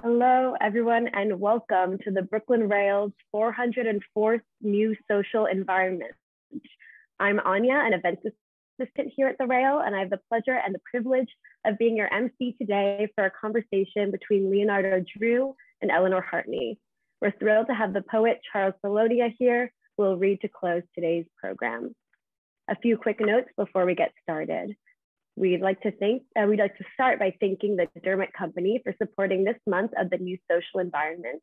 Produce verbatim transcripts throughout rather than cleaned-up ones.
Hello, everyone, and welcome to the Brooklyn Rail's four hundred fourth New Social Environment. I'm Anya, an events assistant here at the Rail, and I have the pleasure and the privilege of being your M C today for a conversation between Leonardo Drew and Eleanor Heartney. We're thrilled to have the poet Charles Theonia here, who will read to close today's program. A few quick notes before we get started. We'd like to thank, uh, we'd like to start by thanking the Dermot Company for supporting this month of the New Social Environment.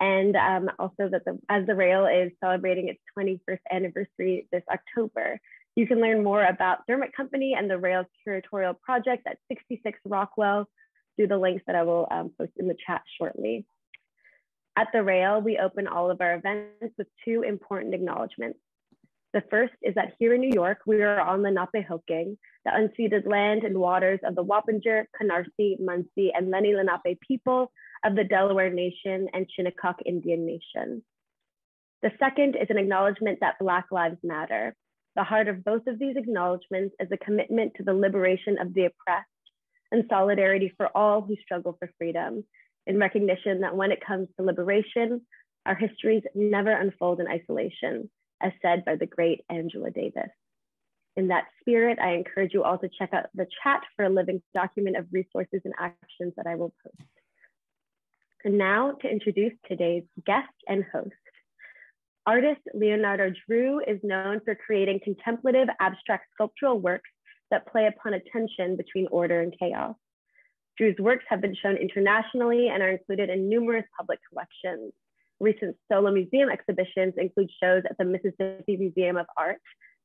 And um, also that the, as the Rail is celebrating its twenty-first anniversary this October, you can learn more about Dermot Company and the Rail's curatorial project at sixty-six Rockwell through the links that I will um, post in the chat shortly. At the Rail, we open all of our events with two important acknowledgements. The first is that here in New York, we are on the Lenapehoking, the unceded land and waters of the Wappinger, Canarsie, Munsee, and Lenni Lenape people of the Delaware Nation and Shinnecock Indian Nation. The second is an acknowledgement that Black Lives Matter. The heart of both of these acknowledgements is a commitment to the liberation of the oppressed and solidarity for all who struggle for freedom, in recognition that when it comes to liberation, our histories never unfold in isolation, as said by the great Angela Davis. In that spirit, I encourage you all to check out the chat for a living document of resources and actions that I will post. And now to introduce today's guest and host. Artist Leonardo Drew is known for creating contemplative abstract sculptural works that play upon a tension between order and chaos. Drew's works have been shown internationally and are included in numerous public collections. Recent solo museum exhibitions include shows at the Mississippi Museum of Art,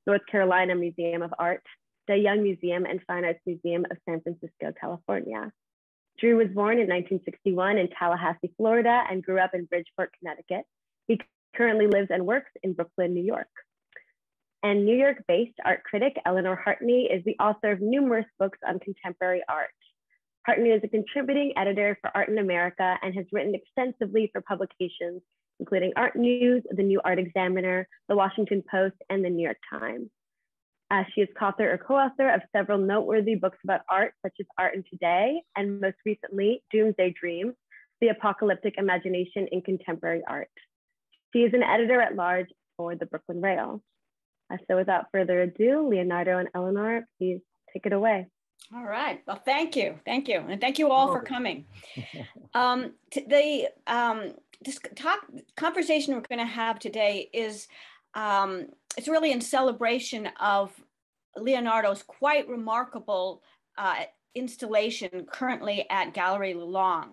North Carolina Museum of Art, de Young Museum, and Fine Arts Museum of San Francisco, California. Drew was born in nineteen sixty-one in Tallahassee, Florida, and grew up in Bridgeport, Connecticut. He currently lives and works in Brooklyn, New York. And New York-based art critic Eleanor Heartney is the author of numerous books on contemporary art. Heartney is a contributing editor for Art in America and has written extensively for publications, including Art News, The New Art Examiner, The Washington Post, and The New York Times. Uh, she is co-author or co-author of several noteworthy books about art, such as Art in Today, and most recently, Doomsday Dreams, The Apocalyptic Imagination in Contemporary Art. She is an editor-at-large for the Brooklyn Rail. Uh, so without further ado, Leonardo and Eleanor, please take it away. All right. Well, thank you. Thank you. And thank you all for coming. Um, the um, this talk, conversation we're going to have today is, um, it's really in celebration of Leonardo's quite remarkable uh, installation currently at Gallery Lelong.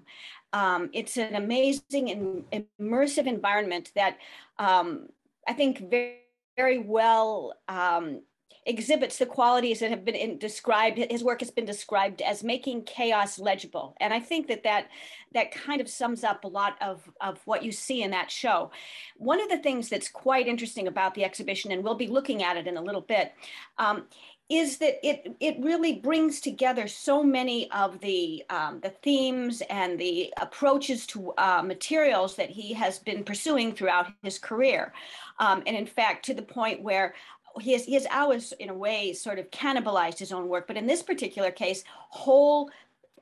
Um, it's an amazing and immersive environment that um, I think very, very well um, exhibits the qualities that have been in described, his work has been described as making chaos legible. And I think that that, that kind of sums up a lot of, of what you see in that show. One of the things that's quite interesting about the exhibition, and we'll be looking at it in a little bit, um, is that it, it really brings together so many of the, um, the themes and the approaches to uh, materials that he has been pursuing throughout his career. Um, and in fact, to the point where He has, he has always, in a way, sort of cannibalized his own work. But in this particular case, whole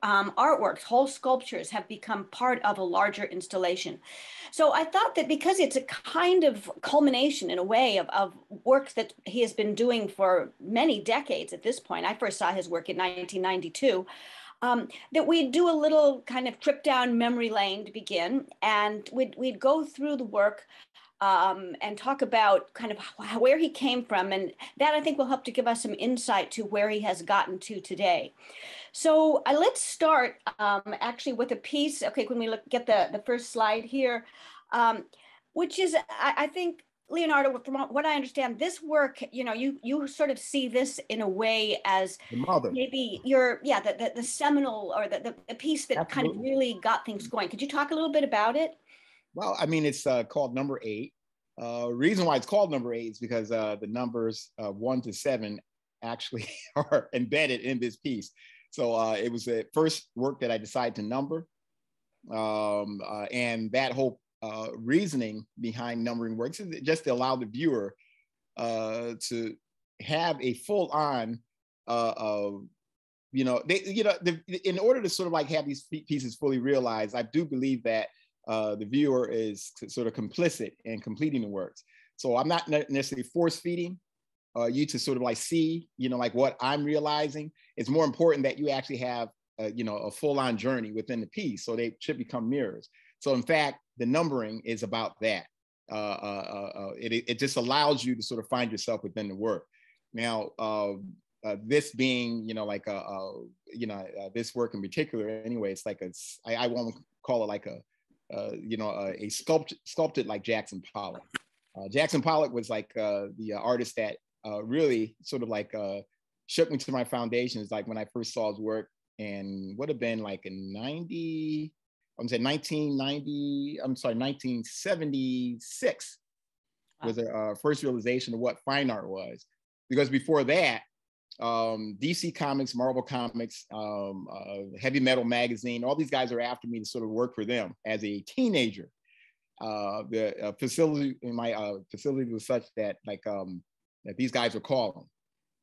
um, artworks, whole sculptures have become part of a larger installation. So I thought that because it's a kind of culmination, in a way, of, of work that he has been doing for many decades at this point. I first saw his work in nineteen ninety-two. Um, that we'd do a little kind of trip down memory lane to begin, and we'd, we'd go through the work Um, and talk about kind of how, where he came from. And that I think will help to give us some insight to where he has gotten to today. So uh, let's start um, actually with a piece. Okay, when we look, get the, the first slide here, um, which is, I, I think, Leonardo, from what I understand, this work, you know, you you sort of see this in a way as the mother. Maybe your, yeah, the, the, the seminal or the, the, the piece that Absolutely. Kind of really got things going. Could you talk a little bit about it? Well, I mean, it's uh, called Number Eight. Uh, reason why it's called Number Eight is because uh, the numbers uh, one to seven actually are embedded in this piece. So uh, it was the first work that I decided to number. Um, uh, and that whole uh, reasoning behind numbering works is just to allow the viewer uh, to have a full on uh, uh, you know, they, you know, the, in order to sort of like have these pieces fully realized, I do believe that uh, the viewer is sort of complicit in completing the works. So I'm not necessarily force feeding uh, you to sort of like see, you know, like what I'm realizing. It's more important that you actually have, a, you know, a full on journey within the piece. So they should become mirrors. So in fact, the numbering is about that. Uh, uh, uh, it, it just allows you to sort of find yourself within the work. Now, uh, uh, this being, you know, like, a, a you know, uh, this work in particular, anyway, it's like a, I, I won't call it like a, uh, you know, a, a sculpt, sculpted like Jackson Pollock. Uh, Jackson Pollock was like uh, the artist that uh, really sort of like uh, shook me to my foundations, like when I first saw his work, and would have been like in ninety, I'm saying nineteen ninety, I'm sorry, nineteen seventy-six was the uh, first realization of what fine art was. Because before that, um, D C Comics, Marvel Comics, um, uh, Heavy Metal Magazine, all these guys are after me to sort of work for them as a teenager. Uh, the uh, facility in my uh, facility was such that like um, that these guys would call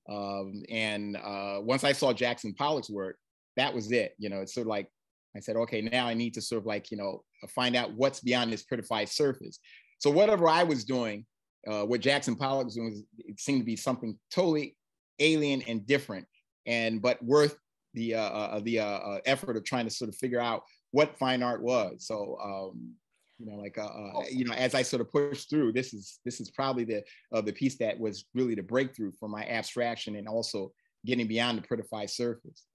them. Um, and uh, once I saw Jackson Pollock's work, that was it. You know, it's sort of like, I said, okay, now I need to sort of like, you know, find out what's beyond this prettified surface. So whatever I was doing, uh, what Jackson Pollock was doing, was, it seemed to be something totally alien and different, and but worth the uh, uh, the uh, effort of trying to sort of figure out what fine art was. So, um, you know, like, uh, uh, you know, as I sort of pushed through, this is this is probably the uh, the piece that was really the breakthrough for my abstraction and also getting beyond the prettified surface.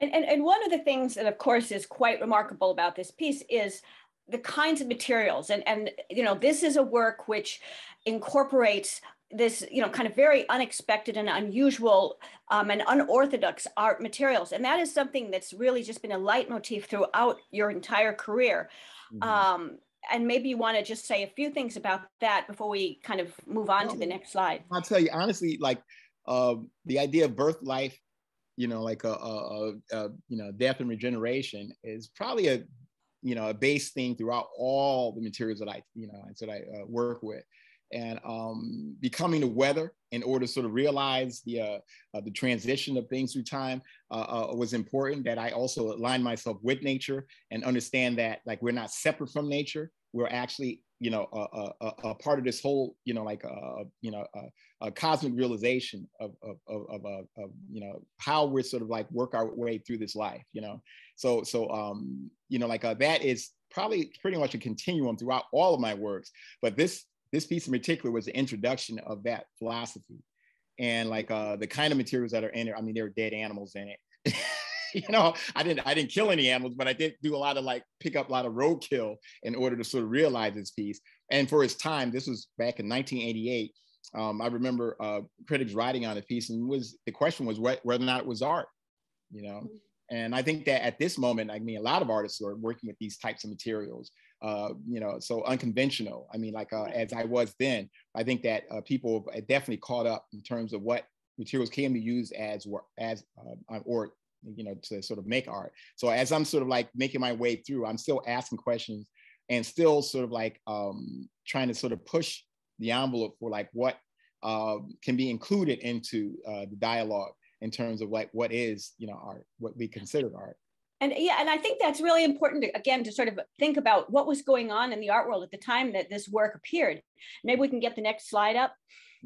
And, and, and one of the things that, of course, is quite remarkable about this piece is the kinds of materials. And, and you know, this is a work which incorporates this, you know, kind of very unexpected and unusual um, and unorthodox art materials. And that is something that's really just been a leitmotif throughout your entire career. Mm-hmm. um, and maybe you want to just say a few things about that before we kind of move on well, to the next slide. I'll tell you, honestly, like uh, the idea of birth, life, you know, like a, a, a, you know, death and regeneration is probably a, you know, a base theme throughout all the materials that I, you know, that I uh, work with, and um, becoming the weather in order to sort of realize the uh, uh, the transition of things through time uh, uh, was important. That I also align myself with nature and understand that like we're not separate from nature. We're actually, you know, a, a, a part of this whole, you know, like, a, you know, a, a cosmic realization of, of, of, of, of, you know, how we're sort of like work our way through this life, you know. So, so, um, you know, like uh, that is probably pretty much a continuum throughout all of my works. But this, this piece in particular was the introduction of that philosophy, and like uh, the kind of materials that are in it. I mean, there are dead animals in it. You know, I didn't I didn't kill any animals, but I did do a lot of like pick up a lot of roadkill in order to sort of realize this piece. And for its time, this was back in nineteen eighty-eight. Um, I remember uh, critics writing on the piece, and was the question was what, whether or not it was art, you know. And I think that at this moment, I mean, a lot of artists are working with these types of materials, uh, you know, so unconventional. I mean, like uh, as I was then, I think that uh, people have definitely caught up in terms of what materials can be used as as uh, or you know, to sort of make art. So as I'm sort of like making my way through, I'm still asking questions and still sort of like um, trying to sort of push the envelope for like what uh, can be included into uh, the dialogue in terms of like what is, you know, art, what we consider art. And yeah, and I think that's really important, to, again, to sort of think about what was going on in the art world at the time that this work appeared. Maybe we can get the next slide up.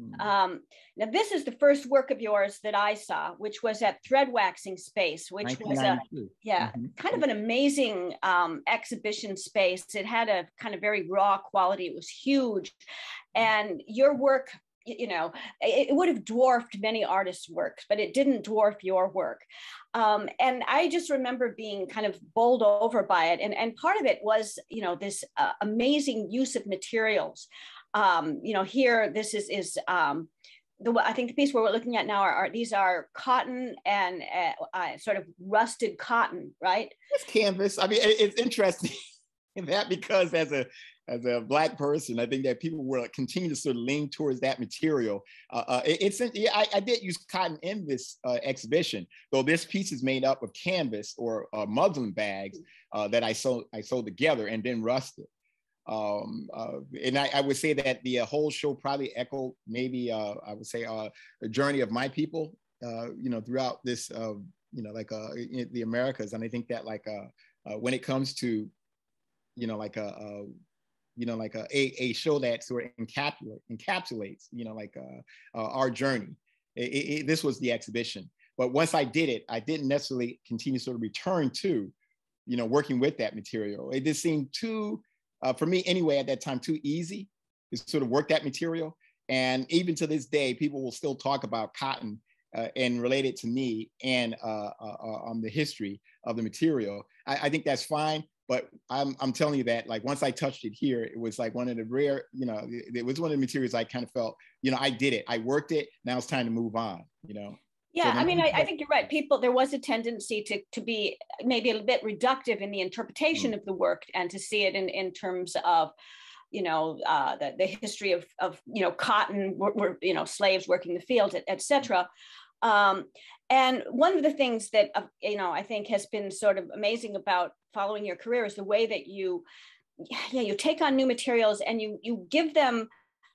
Mm-hmm. Um, now, this is the first work of yours that I saw, which was at Thread Waxing Space, which was a, yeah, mm-hmm. kind of an amazing um, exhibition space. It had a kind of very raw quality. It was huge. And your work, you know, it would have dwarfed many artists' works, but it didn't dwarf your work. Um, and I just remember being kind of bowled over by it. And, and part of it was, you know, this uh, amazing use of materials. Um, you know, here, this is, is um, the, I think the piece where we're looking at now are, are these are cotton and uh, uh, sort of rusted cotton, right? It's canvas. I mean, it, it's interesting in that because as a, as a Black person, I think that people will continue to sort of lean towards that material. Uh, uh, it, it's, yeah, I, I did use cotton in this uh, exhibition, though this piece is made up of canvas or uh, muslin bags uh, that I sewed, I sewed together and then rusted. Um, uh, and I, I would say that the uh, whole show probably echoed maybe, uh, I would say, uh, a journey of my people, uh, you know, throughout this, uh, you know, like uh, in the Americas. And I think that like uh, uh, when it comes to, you know, like a, uh, you know, like a, a, a show that sort of encapsulate, encapsulates, you know, like uh, uh, our journey. It, it, it, this was the exhibition. But once I did it, I didn't necessarily continue to sort of return to, you know, working with that material. It just seemed too, uh, for me anyway, at that time, too easy to sort of work that material. And even to this day, people will still talk about cotton uh, and relate it to me and uh, uh, on the history of the material. I, I think that's fine. But I'm, I'm telling you that, like, once I touched it here, it was like one of the rare, you know, it, it was one of the materials I kind of felt, you know, I did it, I worked it, now it's time to move on, you know? Yeah, so I mean, I, I think you're right. People, there was a tendency to, to be maybe a bit reductive in the interpretation mm-hmm. of the work and to see it in, in terms of, you know, uh, the, the history of, of, you know, cotton, were, were, you know, slaves working the fields, et, et cetera. Um, and one of the things that, uh, you know, I think has been sort of amazing about following your career is the way that you, yeah, you take on new materials and you, you give them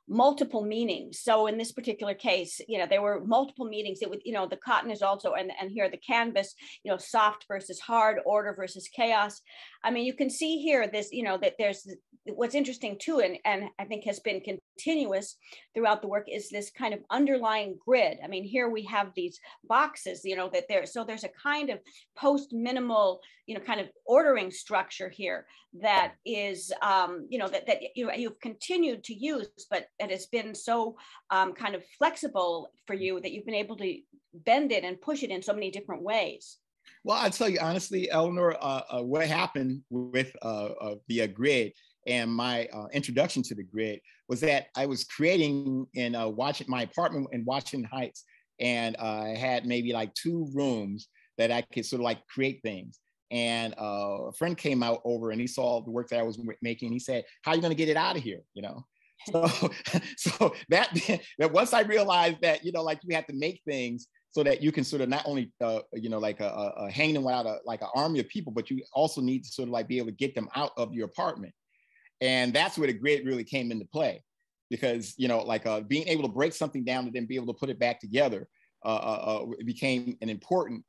multiple meanings. So in this particular case, you know, there were multiple meanings. It would, you know, the cotton is also, and, and here the canvas, you know, soft versus hard, order versus chaos. I mean, you can see here this, you know, that there's, what's interesting too, and, and I think has been continuous throughout the work, is this kind of underlying grid. I mean, here we have these boxes, you know, that there, so there's a kind of post-minimal, you know, kind of ordering structure here that is, um, you know, that, that you know, you've continued to use, but it has been so um, kind of flexible for you that you've been able to bend it and push it in so many different ways. Well, I tell you honestly, Eleanor, uh, uh, what happened with uh, uh, the uh, grid and my uh, introduction to the grid was that I was creating in uh, watching my apartment in Washington Heights, and uh, I had maybe like two rooms that I could sort of like create things. And uh, a friend came out over and he saw the work that I was making. He said, "How are you going to get it out of here?" You know. So, so that, that once I realized that, you know, like you have to make things so that you can sort of not only, uh, you know, like a, a, a hang them without a, like an army of people, but you also need to sort of like be able to get them out of your apartment. And that's where the grid really came into play, because, you know, like uh, being able to break something down and then be able to put it back together uh, uh, it became an important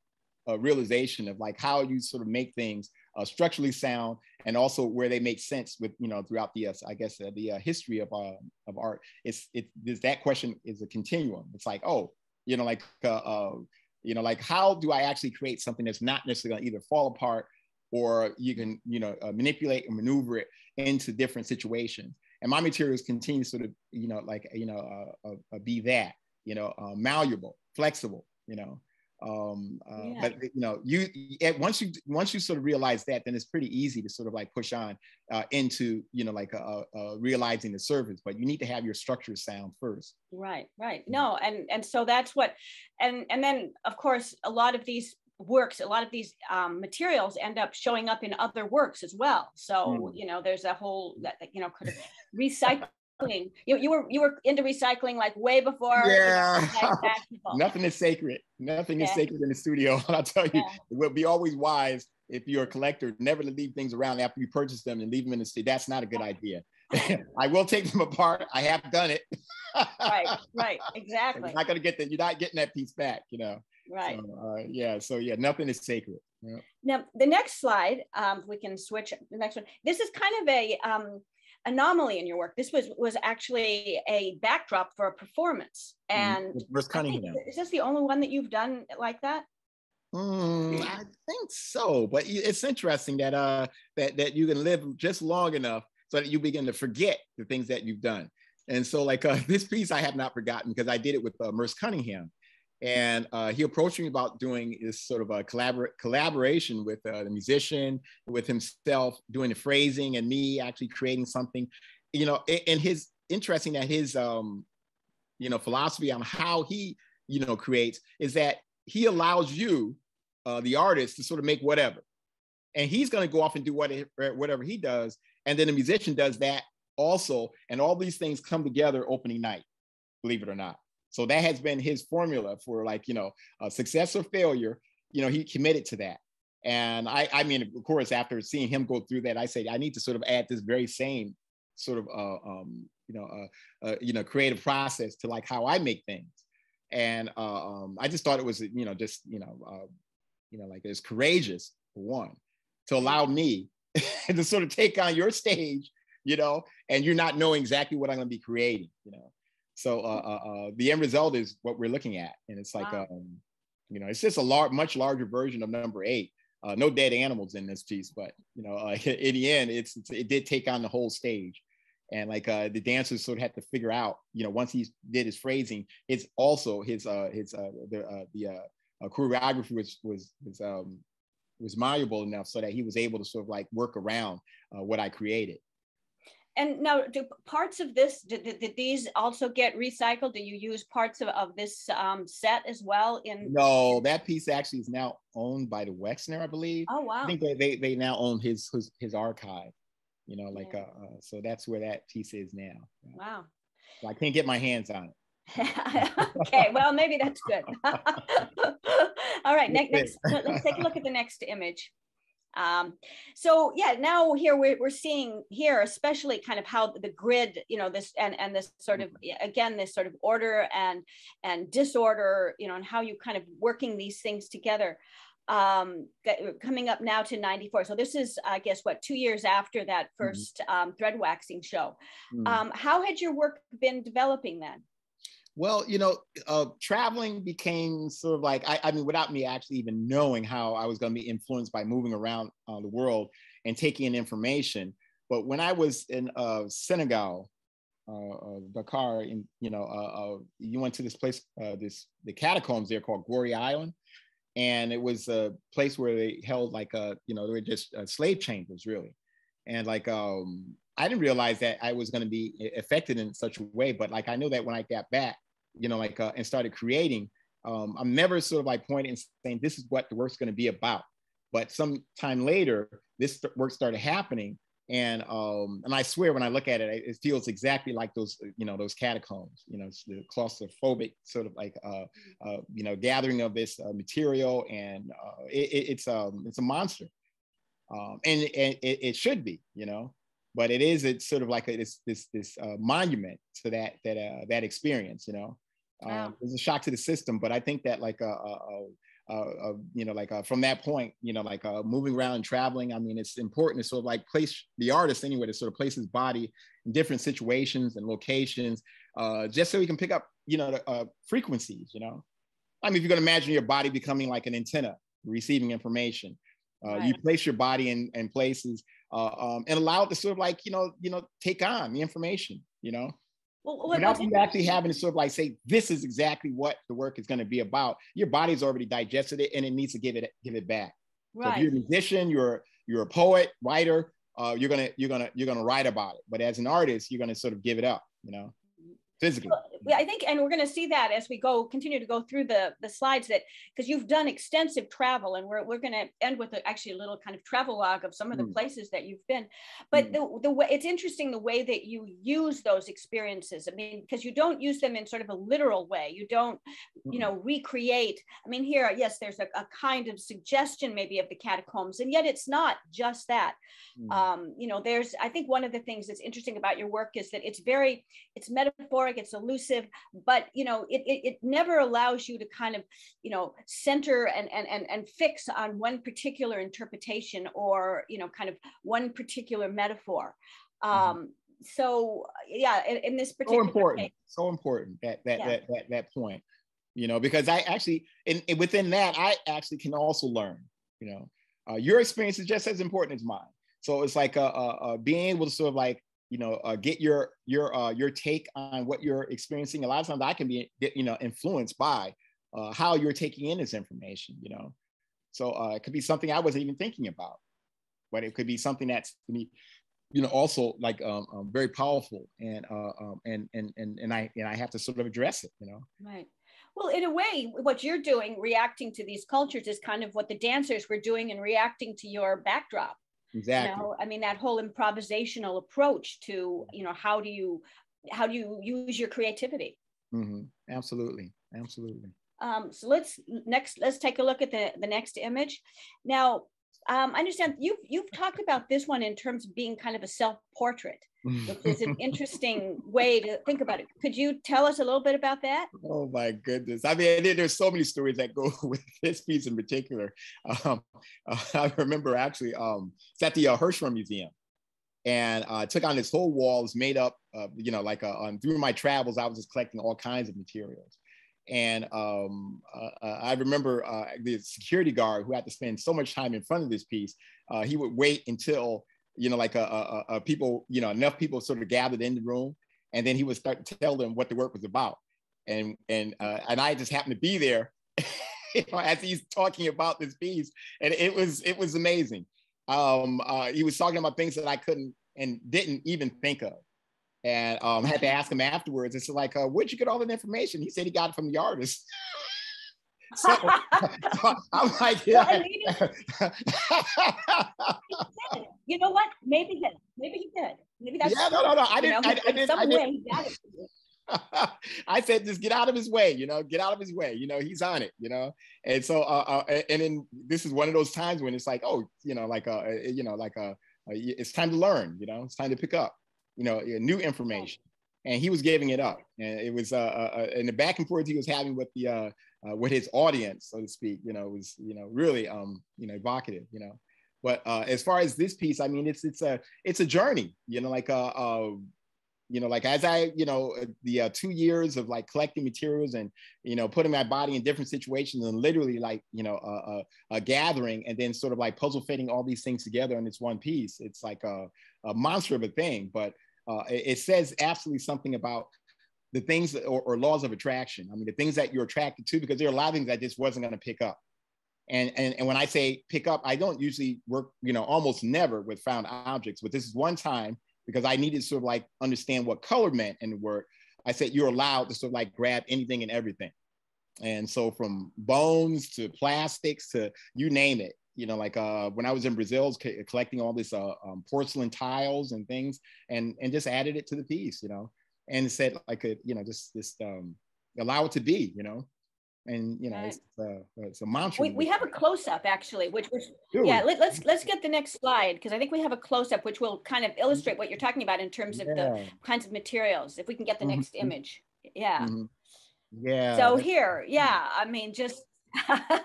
uh, realization of like how you sort of make things Uh, structurally sound, and also where they make sense with, you know, throughout the, uh, I guess, uh, the uh, history of, uh, of art. It's, it, this, that question is a continuum. It's like, oh, you know, like, uh, uh, you know, like, how do I actually create something that's not necessarily gonna either fall apart, or you can, you know, uh, manipulate and maneuver it into different situations. And my materials continue to sort of, you know, like, you know, uh, uh, be that, you know, uh, malleable, flexible, you know, um uh, yeah. But you know, you at once you once you sort of realize that, then it's pretty easy to sort of like push on uh into, you know, like uh, uh realizing the service. But you need to have your structure sound first. Right right No, and and so that's what, and and then of course a lot of these works, a lot of these um, materials end up showing up in other works as well, so mm. you know, there's a whole that, you know, could recycle. You, you were you were into recycling like way before. Yeah. Nothing is sacred. Nothing yeah. is sacred in the studio. I'll tell you, yeah. It would be always wise if you're a collector never to leave things around after you purchase them and leave them in the studio. That's not a good idea. I will take them apart. I have done it. Right. Right. Exactly. You're not gonna get that. You're not getting that piece back. You know. Right. So, uh, yeah. So yeah, nothing is sacred. Yeah. Now the next slide, um, if we can switch the next one. This is kind of a. Um, anomaly in your work. This was was actually a backdrop for a performance, and Merce Cunningham. Is this the only one that you've done like that? Mm, I think so, but it's interesting that uh that that you can live just long enough so that you begin to forget the things that you've done. And so, like uh, this piece, I have not forgotten, because I did it with uh, Merce Cunningham, and uh, he approached me about doing this sort of a collabor collaboration with uh, the musician, with himself, doing the phrasing, and me actually creating something, you know. And, and his interesting that his, um, you know, philosophy on how he, you know, creates is that he allows you, uh, the artist, to sort of make whatever, and he's going to go off and do what it, whatever he does, and then the musician does that also, and all these things come together opening night, believe it or not. So that has been his formula for, like, you know, uh, success or failure. You know, he committed to that. And I, I mean, of course, after seeing him go through that, I said, I need to sort of add this very same sort of, uh, um, you know, uh, uh, you know, creative process to like how I make things. And uh, um, I just thought it was, you know, just, you know, uh, you know, like it's courageous, for one, to allow me to sort of take on your stage, you know, and you're not knowing exactly what I'm going to be creating, you know. So uh, uh, uh, the end result is what we're looking at. And it's like, wow. um, you know, it's just a large, much larger version of number eight. Uh, no dead animals in this piece, but, you know, uh, in the end, it's, it's it did take on the whole stage. And like uh, the dancers sort of had to figure out, you know, once he did his phrasing, it's also his, uh, his uh, the, uh, the uh, uh, choreography was, was, was, um, was malleable enough so that he was able to sort of like work around uh, what I created. And now, do parts of this, did, did, did these also get recycled? Do you use parts of, of this um, set as well? In No, that piece actually is now owned by the Wexner, I believe. Oh, wow. I think they, they, they now own his, his, his archive, you know, like, yeah. uh, uh, so that's where that piece is now. Yeah. Wow. So I can't get my hands on it. Okay, well, maybe that's good. All right, next, next, let's take a look at the next image. Um, so yeah, now here we're, we're seeing here, especially kind of how the grid, you know, this and, and this sort of, again, this sort of order and, and disorder, you know, and how you kind of working these things together, um, coming up now to ninety-four. So this is, I guess, what, two years after that first mm-hmm. um, thread waxing show. Mm-hmm. um, how had your work been developing then? Well, you know, uh, traveling became sort of like, I, I mean, without me actually even knowing how I was going to be influenced by moving around uh, the world and taking in information. But when I was in uh, Senegal, uh, uh, Dakar, in, you know, uh, uh, you went to this place, uh, this the catacombs there called Gorée Island. And it was a place where they held like, a, you know, they were just uh, slave chambers, really. And like, um, I didn't realize that I was going to be affected in such a way. But like, I knew that when I got back, you know, like, uh, and started creating, um, I'm never sort of like pointing and saying, this is what the work's going to be about. But sometime later, this work started happening. And, um, and I swear, when I look at it, it feels exactly like those, you know, those catacombs, you know, the claustrophobic sort of like, uh, uh, you know, gathering of this uh, material. And uh, it, it's, um, it's a monster. Um, and and it, it should be, you know. But it is, it's sort of like a, this this this uh, monument to that that uh, that experience, you know. Wow. Um, it was a shock to the system, but I think that like a, a, a, a, a you know like a, from that point, you know, like a, moving around and traveling. I mean, it's important to sort of like place the artist anyway to sort of place his body in different situations and locations, uh, just so he can pick up, you know, the, uh, frequencies. You know, I mean, if you're gonna imagine your body becoming like an antenna receiving information, uh, right. You place your body in in places. Uh, um, and allow it to sort of like, you know, you know, take on the information, you know, well, what, without you actually having to sort of like say, this is exactly what the work is going to be about. Your body's already digested it and it needs to give it, give it back. Right. So if you're a musician, you're, you're a poet, writer, uh, you're going to, you're going to, you're going to write about it. But as an artist, you're going to sort of give it up, you know, physically. Well, I think, and we're going to see that as we go, continue to go through the, the slides that, because you've done extensive travel, and we're, we're going to end with a, actually a little kind of travel log of some of the mm. places that you've been. But mm. the, the way, it's interesting the way that you use those experiences. I mean, because you don't use them in sort of a literal way. You don't, mm. you know, recreate. I mean, here, yes, there's a, a kind of suggestion maybe of the catacombs, and yet it's not just that. Mm. Um, you know, there's, I think one of the things that's interesting about your work is that it's very, it's metaphoric, it's elusive, but you know it, it, it never allows you to kind of you know center and, and and and fix on one particular interpretation or you know kind of one particular metaphor. Um, so yeah, in, in this particular so important, case, so important that that, yeah. that that that point, you know, because I actually and within that I actually can also learn. You know, uh, your experience is just as important as mine. So it's like uh, uh, being able to sort of like. You know, uh, get your your uh, your take on what you're experiencing. A lot of times, I can be you know influenced by uh, how you're taking in this information. You know, so uh, it could be something I wasn't even thinking about, but it could be something that's to me, you know, also like um, um, very powerful, and uh, um, and and and and I and I have to sort of address it. You know, right. Well, in a way, what you're doing, reacting to these cultures, is kind of what the dancers were doing and reacting to your backdrop. Exactly. You know, I mean, that whole improvisational approach to, you know, how do you, how do you use your creativity? Mm-hmm. Absolutely. Absolutely. Um, so let's next, let's take a look at the, the next image. Now, um, I understand you've, you've talked about this one in terms of being kind of a self-portrait. It's an interesting way to think about it. Could you tell us a little bit about that? Oh my goodness. I mean, there's so many stories that go with this piece in particular. Um, I remember actually, um, it's at the uh, Hirshhorn Museum. And I uh, took on this whole wall, was made up, uh, you know, like a, um, through my travels, I was just collecting all kinds of materials. And um, uh, I remember uh, the security guard who had to spend so much time in front of this piece, uh, he would wait until, you know, like a, a, a people, you know, enough people sort of gathered in the room, and then he would start to tell them what the work was about. And, and, uh, and I just happened to be there you know, as he's talking about this piece. And it was, it was amazing. Um, uh, he was talking about things that I couldn't and didn't even think of. And um, I had to ask him afterwards. It's like, uh, where'd you get all that information? He said he got it from the artist. So, so I'm like, yeah. Well, I mean, you know what? Maybe he did. Maybe he did. Maybe that's yeah. No, no, no. I didn't. Know, I, I, I didn't. Some I, didn't. Way he got it. I said, just get out of his way. You know, get out of his way. You know, he's on it. You know, and so, uh, uh, and then this is one of those times when it's like, oh, you know, like a, you know, like a, it's time to learn. You know, it's time to pick up, you know, new information. And he was giving it up, and it was uh, uh and the back and forth he was having with the uh, uh with his audience, so to speak, you know, was, you know, really um you know, evocative, you know. But uh as far as this piece, I mean, it's it's a it's a journey, you know, like uh, uh you know, like as I, you know, the uh, two years of like collecting materials and, you know, putting my body in different situations and literally like, you know, uh, uh, uh, gathering and then sort of like puzzle fitting all these things together in this one piece. It's like a, a monster of a thing, but Uh, it, it says absolutely something about the things that, or, or laws of attraction. I mean, the things that you're attracted to, because there are a lot of things I just wasn't going to pick up. And, and and when I say pick up, I don't usually work, you know, almost never with found objects, but this is one time because I needed to sort of like understand what color meant in the word. I said, you're allowed to sort of like grab anything and everything. And so from bones to plastics to you name it. You know, like uh, when I was in Brazil, I was collecting all this uh, um, porcelain tiles and things, and and just added it to the piece, you know, and said I could, you know, just just um, allow it to be, you know, and you know, it's, uh, it's a monster. We, we have a close up actually, which which Dude. yeah, let, let's let's get the next slide because I think we have a close up which will kind of illustrate what you're talking about in terms of yeah. the kinds of materials. If we can get the next mm-hmm. image, yeah, mm-hmm. yeah. So here, yeah, I mean, just.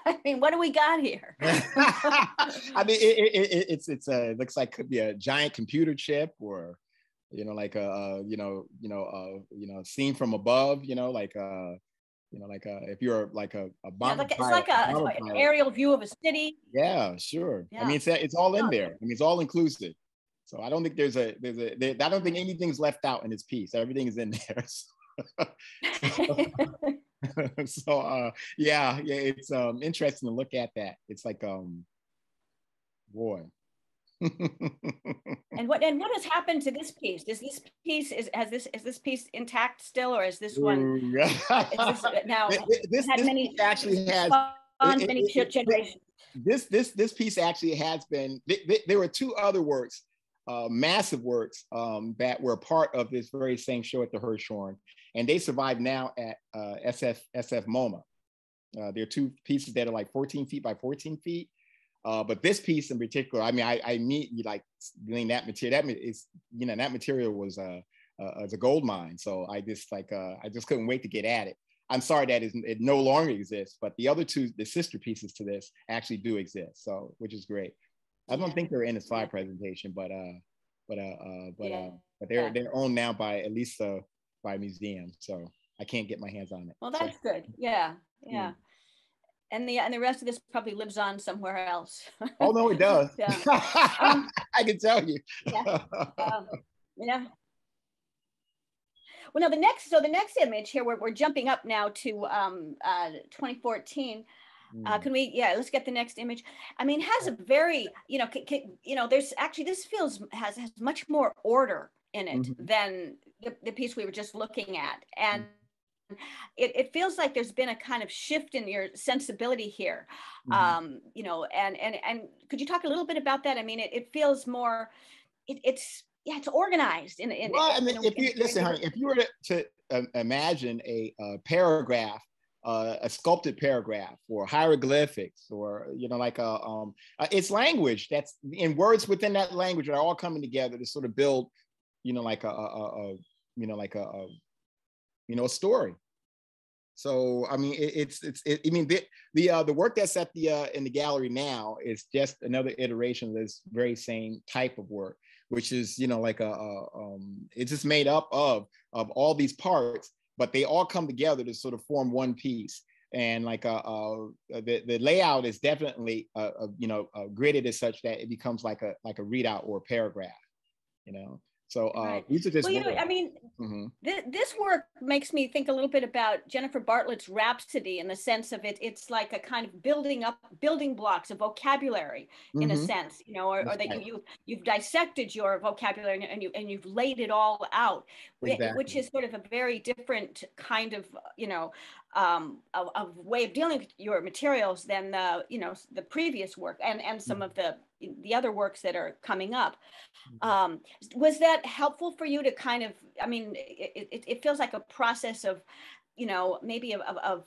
I mean, what do we got here? I mean, it, it, it, it's it's a it looks like could be a giant computer chip, or you know, like a you know you know uh, you know seen from above, you know, like a you know like a, if you're like a, a bomb, yeah, like, it's like a, a like an aerial view of a city. Yeah, sure. Yeah. I mean, it's it's all in there. I mean, it's all inclusive. So I don't think there's a there's a there, I don't think anything's left out in this piece. Everything is in there. So, so uh yeah yeah it's um interesting to look at that. It's like um boy. and what and what has happened to this piece? Does this piece is has this is this piece intact still, or is this one is this, now this, had this many piece actually has it, many it, generations? This this this piece actually has been th th there were two other works, uh massive works um that were part of this very same show at the Hirshhorn. And they survive now at uh, S F, S F MoMA. Uh, there are two pieces that are like fourteen feet by fourteen feet. Uh, but this piece in particular, I mean, I, I immediately like doing that material. That is, you know, that material was uh, uh, as a gold mine. So I just like, uh, I just couldn't wait to get at it. I'm sorry that it no longer exists, but the other two, the sister pieces to this actually do exist. So, which is great. I don't think they're in a slide presentation, but uh, but uh, uh, but uh, but they're they're owned now by at least. Uh, by museum, so I can't get my hands on it. Well, that's so. Good. Yeah, yeah, mm. and the and the rest of this probably lives on somewhere else. Oh no, it does. So, um, I can tell you. Yeah. Um, you know. Well, no, the next. So the next image here, we're we're jumping up now to um, uh, twenty fourteen. Uh, can we, yeah, let's get the next image. I mean, has a very, you know, you know, there's actually, this feels, has, has much more order in it mm-hmm. than the, the piece we were just looking at. And mm-hmm. it, it feels like there's been a kind of shift in your sensibility here, mm-hmm. um, you know, and, and, and could you talk a little bit about that? I mean, it, it feels more, it, it's, yeah, it's organized. In, in, well, I mean, in, if you, in, listen, in, honey, if you were to, to um, imagine a, a paragraph Uh, a sculpted paragraph or hieroglyphics or, you know, like a, um, uh, it's language that's in words within that language are all coming together to sort of build you know, like a, a, a you know, like a, a, you know, a story. So I mean, it, it's it's it, I mean the the, uh, the work that's at the uh, in the gallery now is just another iteration of this very same type of work, which is you know like a, a um, it's just made up of of all these parts, but they all come together to sort of form one piece. And like a, a the the layout is definitely a, a, you know a gridded as such that it becomes like a like a readout or a paragraph, you know. So uh, right. these are just. Well, you know, I mean, mm-hmm. th this work makes me think a little bit about Jennifer Bartlett's Rhapsody in the sense of it. It's like a kind of building up building blocks of vocabulary mm-hmm. in a sense, you know, or, or that right. you you've dissected your vocabulary and you and you've laid it all out, exactly. which is sort of a very different kind of you know um, of, of way of dealing with your materials than the you know the previous work and and some mm-hmm. of the. the other works that are coming up. Um, was that helpful for you to kind of, I mean, it, it, it feels like a process of, you know, maybe of, of, of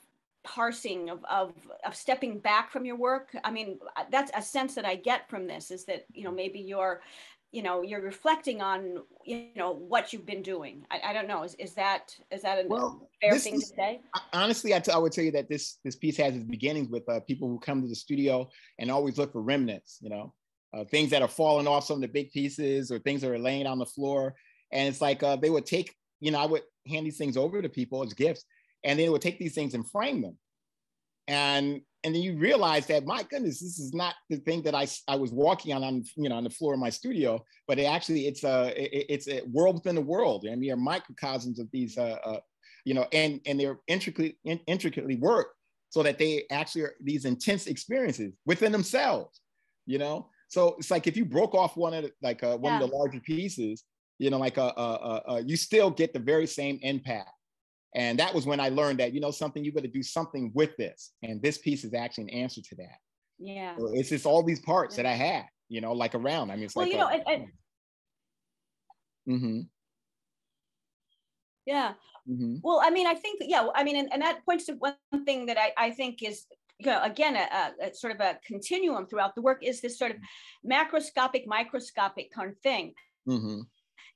parsing, of, of, of stepping back from your work. I mean, that's a sense that I get from this is that, you know, maybe you're, you know, you're reflecting on, you know, what you've been doing. I, I don't know, is, is that, is that a well, fair thing is, to say? Honestly, I, t I would tell you that this, this piece has its beginnings with uh, people who come to the studio and always look for remnants, you know, Uh, things that are falling off some of the big pieces or things that are laying on the floor. And it's like, uh, they would take, you know, I would hand these things over to people as gifts and they would take these things and frame them. And, and then you realize that, my goodness, this is not the thing that I, I was walking on, on, you know, on the floor of my studio, but it actually, it's a, it, it's a world within the world. And they are microcosms of these, uh, uh, you know, and, and they're intricately, in, intricately worked so that they actually are these intense experiences within themselves, you know? So it's like if you broke off one of the, like uh, one yeah. of the larger pieces, you know, like a, a, a, a, you still get the very same impact. And that was when I learned that, you know, something, you better do something with this. And this piece is actually an answer to that. Yeah. So it's just all these parts yeah. that I had, you know, like around. I mean, it's well, like- Well, you know, and, and mm-hmm. Yeah. Mm-hmm. Well, I mean, I think, yeah, I mean, and, and that points to one thing that I, I think is, you know, again, a, a sort of a continuum throughout the work is this sort of macroscopic, microscopic kind of thing. Mm-hmm.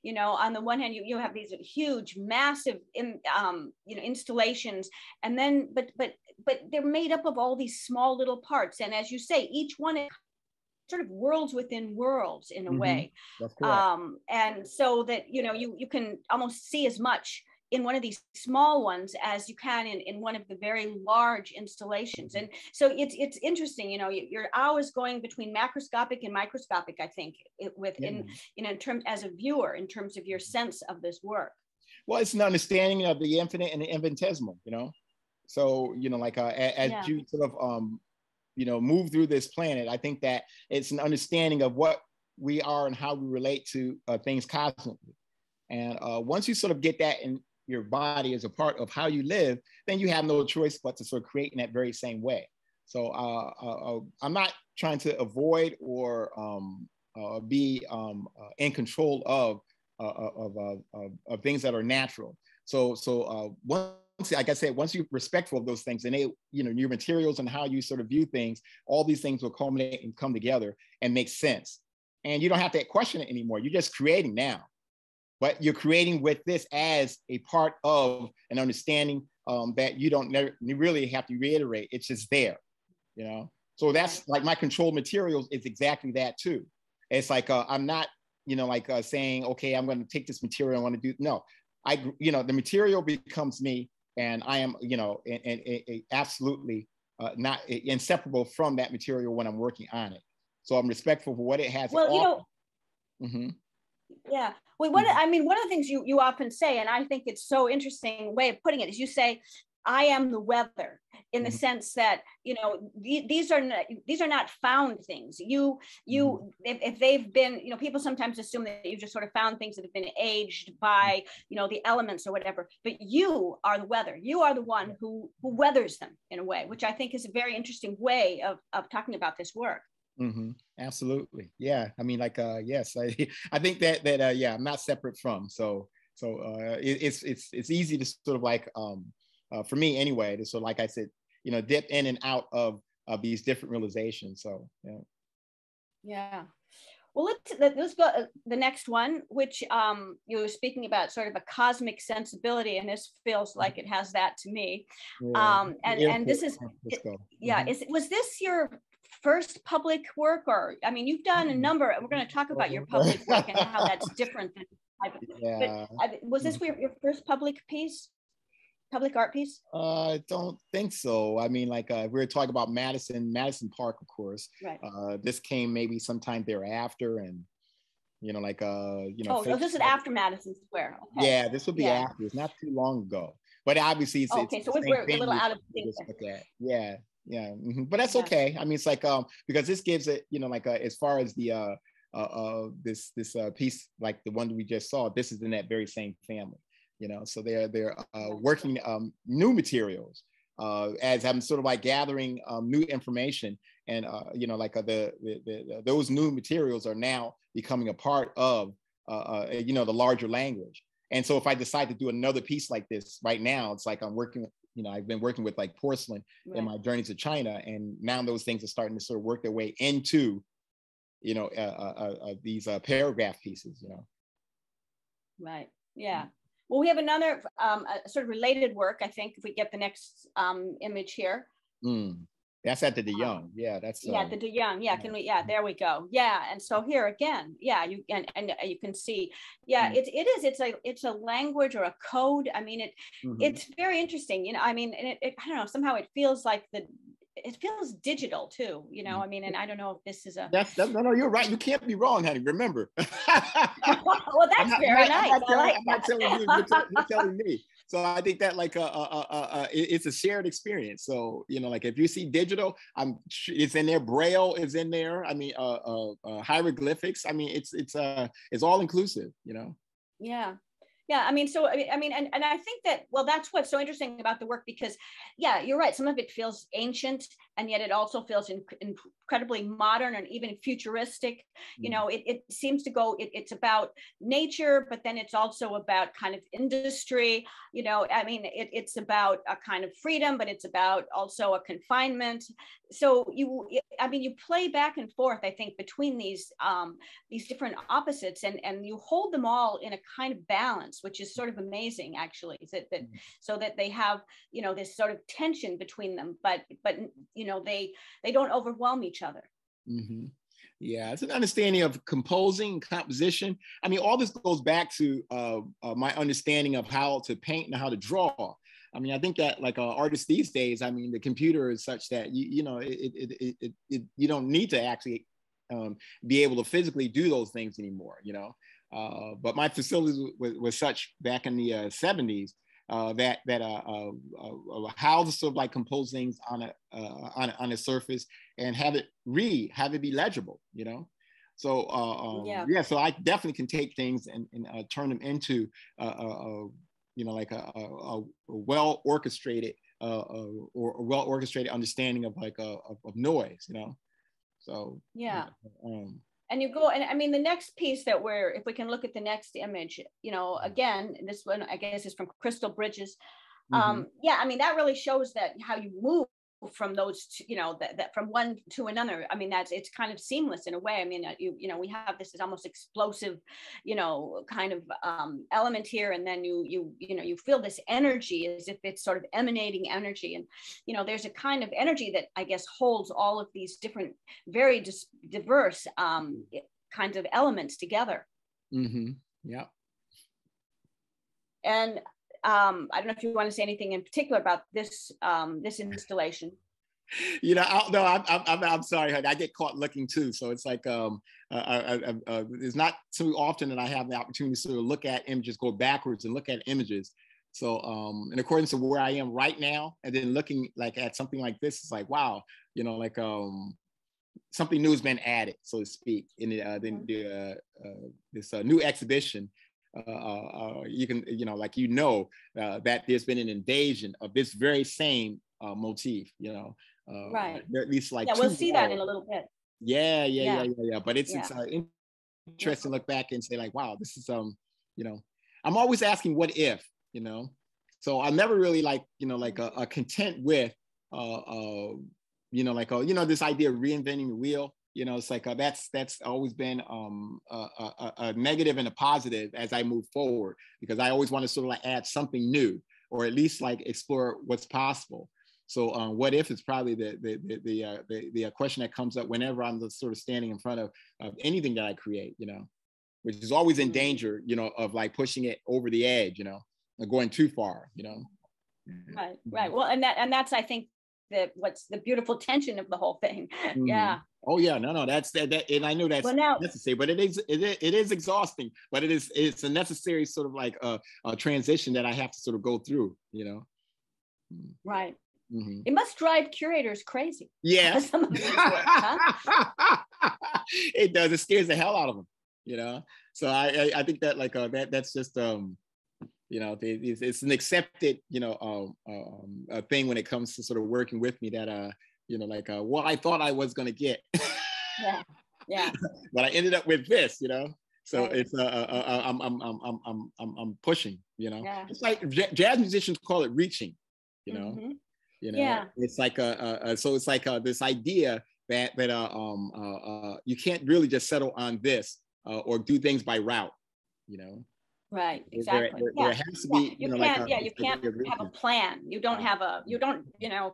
You know, on the one hand, you, you have these huge, massive, in, um, you know, installations, and then, but, but, but they're made up of all these small little parts. And as you say, each one is sort of worlds within worlds in a mm-hmm. way. That's correct. Um, and so that, you know, you, you can almost see as much in one of these small ones as you can in, in one of the very large installations. And so it's it's interesting, you know, you're always going between macroscopic and microscopic, I think, within, yeah. you know, in terms as a viewer, in terms of your sense of this work. Well, it's an understanding of the infinite and the infinitesimal, you know? So, you know, like uh, as yeah. you sort of, um, you know, move through this planet, I think that it's an understanding of what we are and how we relate to uh, things cosmically. And uh, once you sort of get that in, your body is a part of how you live, then you have no choice but to sort of create in that very same way. So uh, uh, I'm not trying to avoid or um, uh, be um, uh, in control of, uh, of, uh, of, of things that are natural. So, so uh, once, like I said, once you're respectful of those things and they, you know, your materials and how you sort of view things, all these things will culminate and come together and make sense. And you don't have to question it anymore. You're just creating now. But you're creating with this as a part of an understanding um, that you don't never, you really have to reiterate. It's just there, you know? So that's like my controlled materials is exactly that too. It's like, uh, I'm not, you know, like uh, saying, okay, I'm going to take this material. I want to do, no, I, you know, the material becomes me and I am, you know, and, and, and absolutely uh, not inseparable from that material when I'm working on it. So I'm respectful for what it has. Well, you know, mm-hmm. Yeah. Well, what I mean, one of the things you, you often say, and I think it's so interesting way of putting it, is you say, I am the weather, in the mm-hmm. sense that, you know, th these are not, these are not found things. You, you, mm-hmm. if, if they've been, you know, people sometimes assume that you've just sort of found things that have been aged by, you know, the elements or whatever, but you are the weather. You are the one who, who weathers them in a way, which I think is a very interesting way of, of talking about this work. Mm-hmm. Absolutely. Yeah. I mean, like, uh, yes, I, I think that, that, uh, yeah, I'm not separate from, so, so, uh, it, it's, it's, it's easy to sort of like, um, uh, for me anyway, to sort of, like I said, you know, dip in and out of, of these different realizations. So, yeah. Yeah. Well, let's, let's go to the next one, which um, you were speaking about, sort of a cosmic sensibility, and this feels like it has that to me. Yeah. Um, and, yeah. and this is, it, yeah, is, was this your first public work? Or, I mean, you've done a number, and we're going to talk about your public work and how that's different than, yeah. but I, was this your, your first public piece? Public art piece? Uh, I don't think so. I mean, like uh, we were talking about Madison, Madison Park, of course. Right. Uh, this came maybe sometime thereafter, and you know, like uh, you know. Oh, so this is after Madison Square. Okay. Yeah, this would be yeah. after. It's not too long ago, but obviously, it's, okay. It's so we're a little out of sync. Yeah, yeah, mm-hmm. But that's yeah. okay. I mean, it's like um, because this gives it, you know, like uh, as far as the uh, uh, uh this this uh piece, like the one we just saw, this is in that very same family. You know, so they're they're uh, working um, new materials uh, as I'm sort of like gathering um, new information, and uh, you know, like uh, the, the, the those new materials are now becoming a part of uh, uh, you know, the larger language. And so if I decide to do another piece like this right now, it's like I'm working, you know, I've been working with like porcelain right. in my journey to China, and now those things are starting to sort of work their way into, you know, uh, uh, uh, these uh, paragraph pieces, you know. Right. Yeah. Well, we have another um, uh, sort of related work, I think, if we get the next um, image here. Mm. That's at the de Young. Yeah, that's. Uh, yeah, the de Young. Yeah, can we? Yeah, there we go. Yeah, and so here again, yeah, you and and you can see, yeah, mm. it it is. It's a it's a language or a code. I mean, it mm-hmm. it's very interesting. You know, I mean, and it, it I don't know. Somehow it feels like the. It feels digital too, you know. I mean, and I don't know if this is a. That's, that's, no, no, you're right. You can't be wrong, honey. Remember. Well, that's not, very I'm nice. Not, I'm, not telling, like I'm not telling you. You're, t you're telling me. So I think that like uh, uh, uh, uh, it's a shared experience. So you know, like if you see digital, I'm. It's in there. Braille is in there. I mean, uh, uh, uh, hieroglyphics. I mean, it's it's uh it's all inclusive. You know. Yeah. Yeah, I mean, so I mean, and, and I think that, well, that's what's so interesting about the work, because, yeah, you're right. Some of it feels ancient, and yet it also feels in, in incredibly modern and even futuristic. Mm-hmm. You know, it, it seems to go, it, it's about nature, but then it's also about kind of industry. You know, I mean, it, it's about a kind of freedom, but it's about also a confinement. So you, I mean, you play back and forth, I think, between these um, these different opposites, and, and you hold them all in a kind of balance, which is sort of amazing, actually, that, that so that they have, you know, this sort of tension between them, but but you know, they they don't overwhelm each other. Mm-hmm. Yeah, it's an understanding of composing, composition. I mean, all this goes back to uh, uh, my understanding of how to paint and how to draw. I mean, I think that like uh, artists these days, I mean, the computer is such that you you know it it it, it, it you don't need to actually um, be able to physically do those things anymore, you know. Uh, but my facilities was such back in the uh, seventies uh, that that uh, uh, uh, how to sort of like compose things on a, uh, on a on a surface and have it read, have it be legible, you know. So uh, um, yeah. yeah, so I definitely can take things and, and uh, turn them into uh, a, a, you know, like a, a, a well orchestrated uh, or a well orchestrated understanding of like a, of, of noise, you know. So yeah. Um, And you go, and I mean, the next piece that we're, if we can look at the next image, you know, again, this one, I guess, is from Crystal Bridges. Mm-hmm. um, yeah, I mean, that really shows that how you move from those, two, you know, that, that from one to another. I mean, that's, it's kind of seamless in a way. I mean, you, you know, we have this is almost explosive, you know, kind of um, element here. And then you, you, you know, you feel this energy as if it's sort of emanating energy. And, you know, there's a kind of energy that I guess holds all of these different, very dis diverse um, kinds of elements together. Mm-hmm. Yeah. And Um, I don't know if you want to say anything in particular about this um, this installation. You know, I, no, I'm, I'm, I'm sorry, honey. I get caught looking too. So it's like, um, uh, I, I, uh, it's not too often that I have the opportunity to sort of look at images, go backwards and look at images. So um, in accordance to where I am right now, and then looking like at something like this, it's like, wow, you know, like um, something new has been added, so to speak, in the, uh, the, the, uh, uh, this uh, new exhibition. Uh, uh, you can, you know, like, you know, uh, that there's been an invasion of this very same uh, motif, you know, uh, right. At least like, yeah, we'll see that in a little bit. Yeah, yeah, yeah, yeah, yeah. yeah. But it's, yeah. it's uh, interesting to look back and say like, wow, this is, um, you know, I'm always asking what if, you know, so I'm never really like, you know, like a, a content with, uh, uh, you know, like, a, you know, this idea of reinventing the wheel. You know, it's like uh, that's that's always been um, a, a, a negative and a positive as I move forward, because I always want to sort of like add something new, or at least like explore what's possible. So um, what if is probably the the the the, uh, the the question that comes up whenever I'm sort of standing in front of, of anything that I create, you know, which is always in danger, you know, of like pushing it over the edge, you know, or going too far, you know. Right, right. Well, and that and that's I think the what's the beautiful tension of the whole thing. Mm-hmm. Yeah. Oh yeah, no, no, that's that, that and I know that's well, now, necessary, but it is it, it is exhausting, but it is it's a necessary sort of like a, a transition that I have to sort of go through, you know. Right. Mm-hmm. It must drive curators crazy. Yeah. Some of these work, huh? It does. It scares the hell out of them, you know. So I I, I think that like uh, that that's just um you know it's, it's an accepted you know um, um a thing when it comes to sort of working with me that uh. You know, like, uh, well, I thought I was going to get. Yeah, yeah. But I ended up with this, you know. So right. it's, uh, uh, uh, I'm, I'm, I'm, I'm, I'm, I'm pushing, you know. Yeah. It's like jazz musicians call it reaching, you know. Mm-hmm. You know, yeah. It's like, uh, uh, so it's like uh, this idea that that uh, um, uh, uh, you can't really just settle on this uh, or do things by route, you know. Right, exactly. There, there, yeah. There has to be, yeah. You, you know, can't, like a, yeah, you can't have a plan. You don't have a, you don't, you know,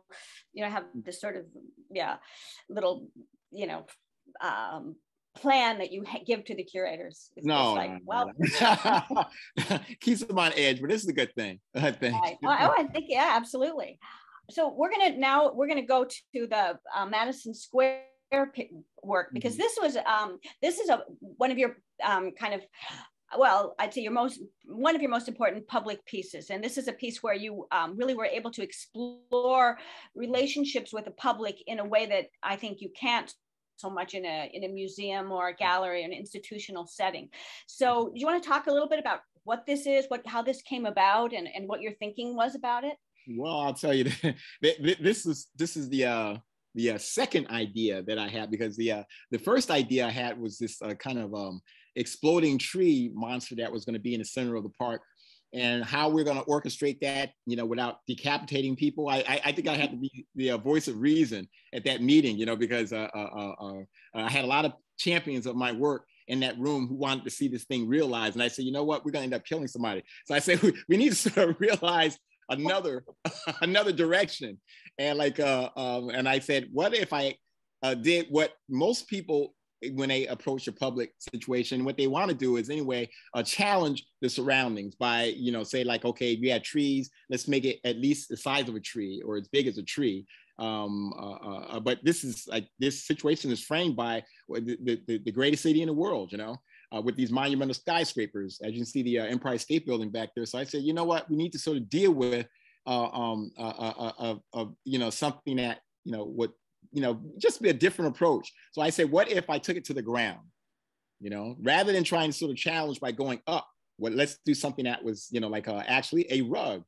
you don't have this sort of, yeah, little, you know, um, plan that you ha give to the curators. It's no, like, no, well, no. Keeps them on edge, but this is a good thing, I think. Right. Oh, I think, yeah, absolutely. So we're gonna now, we're gonna go to the uh, Madison Square work, because mm-hmm. this was, um, this is a one of your um, kind of, well, I'd say your most, one of your most important public pieces. And this is a piece where you um, really were able to explore relationships with the public in a way that I think you can't so much in a, in a museum or a gallery, an institutional setting. So do you want to talk a little bit about what this is, what, how this came about, and, and what your thinking was about it? Well, I'll tell you, that this is, this is the, uh, the uh, second idea that I had, because the, uh, the first idea I had was this uh, kind of, um, exploding tree monster that was going to be in the center of the park, and how we're going to orchestrate that, you know, without decapitating people. I I, I think I had to be the uh, voice of reason at that meeting, you know, because uh, uh, uh, uh, I had a lot of champions of my work in that room who wanted to see this thing realized. And I said, you know what, we're going to end up killing somebody. So I said, we, we need to sort of realize another another direction. And like, uh, um, and I said, what if I uh, did what most people when they approach a public situation, what they want to do is anyway, uh, challenge the surroundings by, you know, say like, okay, we had trees, let's make it at least the size of a tree or as big as a tree. Um, uh, uh, but this is like, this situation is framed by the, the, the greatest city in the world, you know, uh, with these monumental skyscrapers, as you can see the uh, Empire State Building back there. So I said, you know what, we need to sort of deal with, uh, um, uh, uh, uh, uh, you know, something that, you know, what, you know, just be a different approach. So I said, what if I took it to the ground, you know, rather than trying to sort of challenge by going up, well, let's do something that was, you know, like uh, actually a rug,